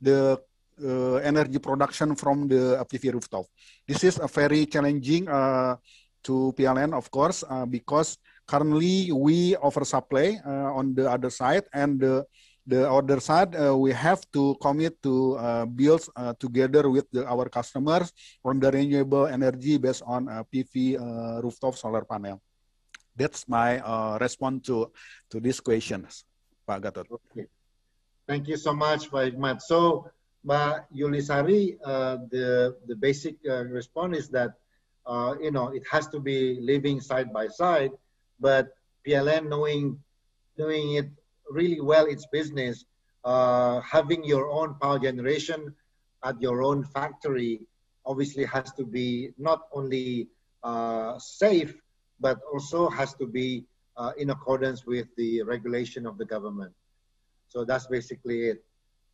the uh, energy production from the P V rooftop. This is a very challenging uh, to P L N, of course, uh, because currently we oversupply uh, on the other side, and the The other side, uh, we have to commit to uh, build uh, together with the, our customers on the renewable energy based on uh, P V uh, rooftop solar panel. That's my uh, response to, to these questions, Pak Gatot. Okay. Thank you so much, Pak Hikmat. So, Pak Yulisari, uh, the, the basic uh, response is that, uh, you know, it has to be living side by side, but P L N knowing doing it really well, its business, uh, having your own power generation at your own factory obviously has to be not only uh, safe, but also has to be uh, in accordance with the regulation of the government. So that's basically it.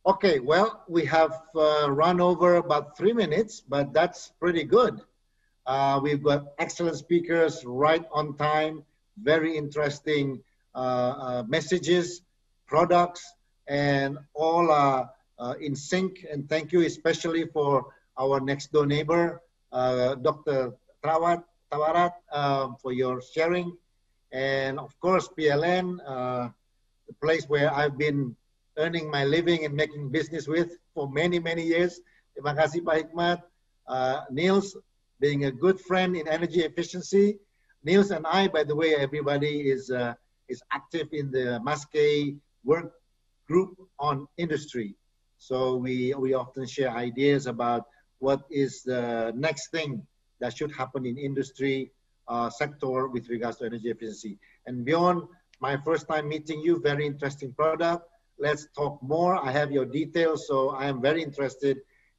Okay, well, we have uh, run over about three minutes, but that's pretty good. Uh, we've got excellent speakers right on time, very interesting uh, uh, messages, products, and all are uh, in sync. And thank you especially for our next door neighbor, uh, Doctor Trawat, Twarath, uh, for your sharing. And of course, P L N, uh, the place where I've been earning my living and making business with for many, many years. Terima kasih Pak Hikmat. Uh, Niels, being a good friend in energy efficiency. Niels and I, by the way, everybody is, uh, is active in the Maskei work group on industry. So we, we often share ideas about what is the next thing that should happen in industry uh, sector with regards to energy efficiency. And Bjorn, my first time meeting you, very interesting product. Let's talk more. I have your details, so I am very interested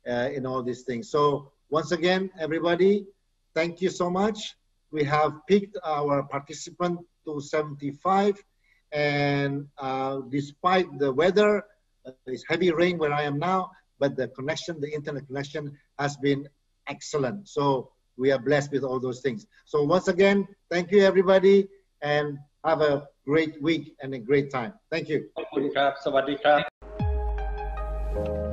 uh, in all these things. So once again, everybody, thank you so much. We have picked our participant to seventy-five. And uh, despite the weather, uh, it's heavy rain where I am now, but the connection, the internet connection has been excellent. So we are blessed with all those things. So once again, thank you everybody and have a great week and a great time. Thank you. Thank you.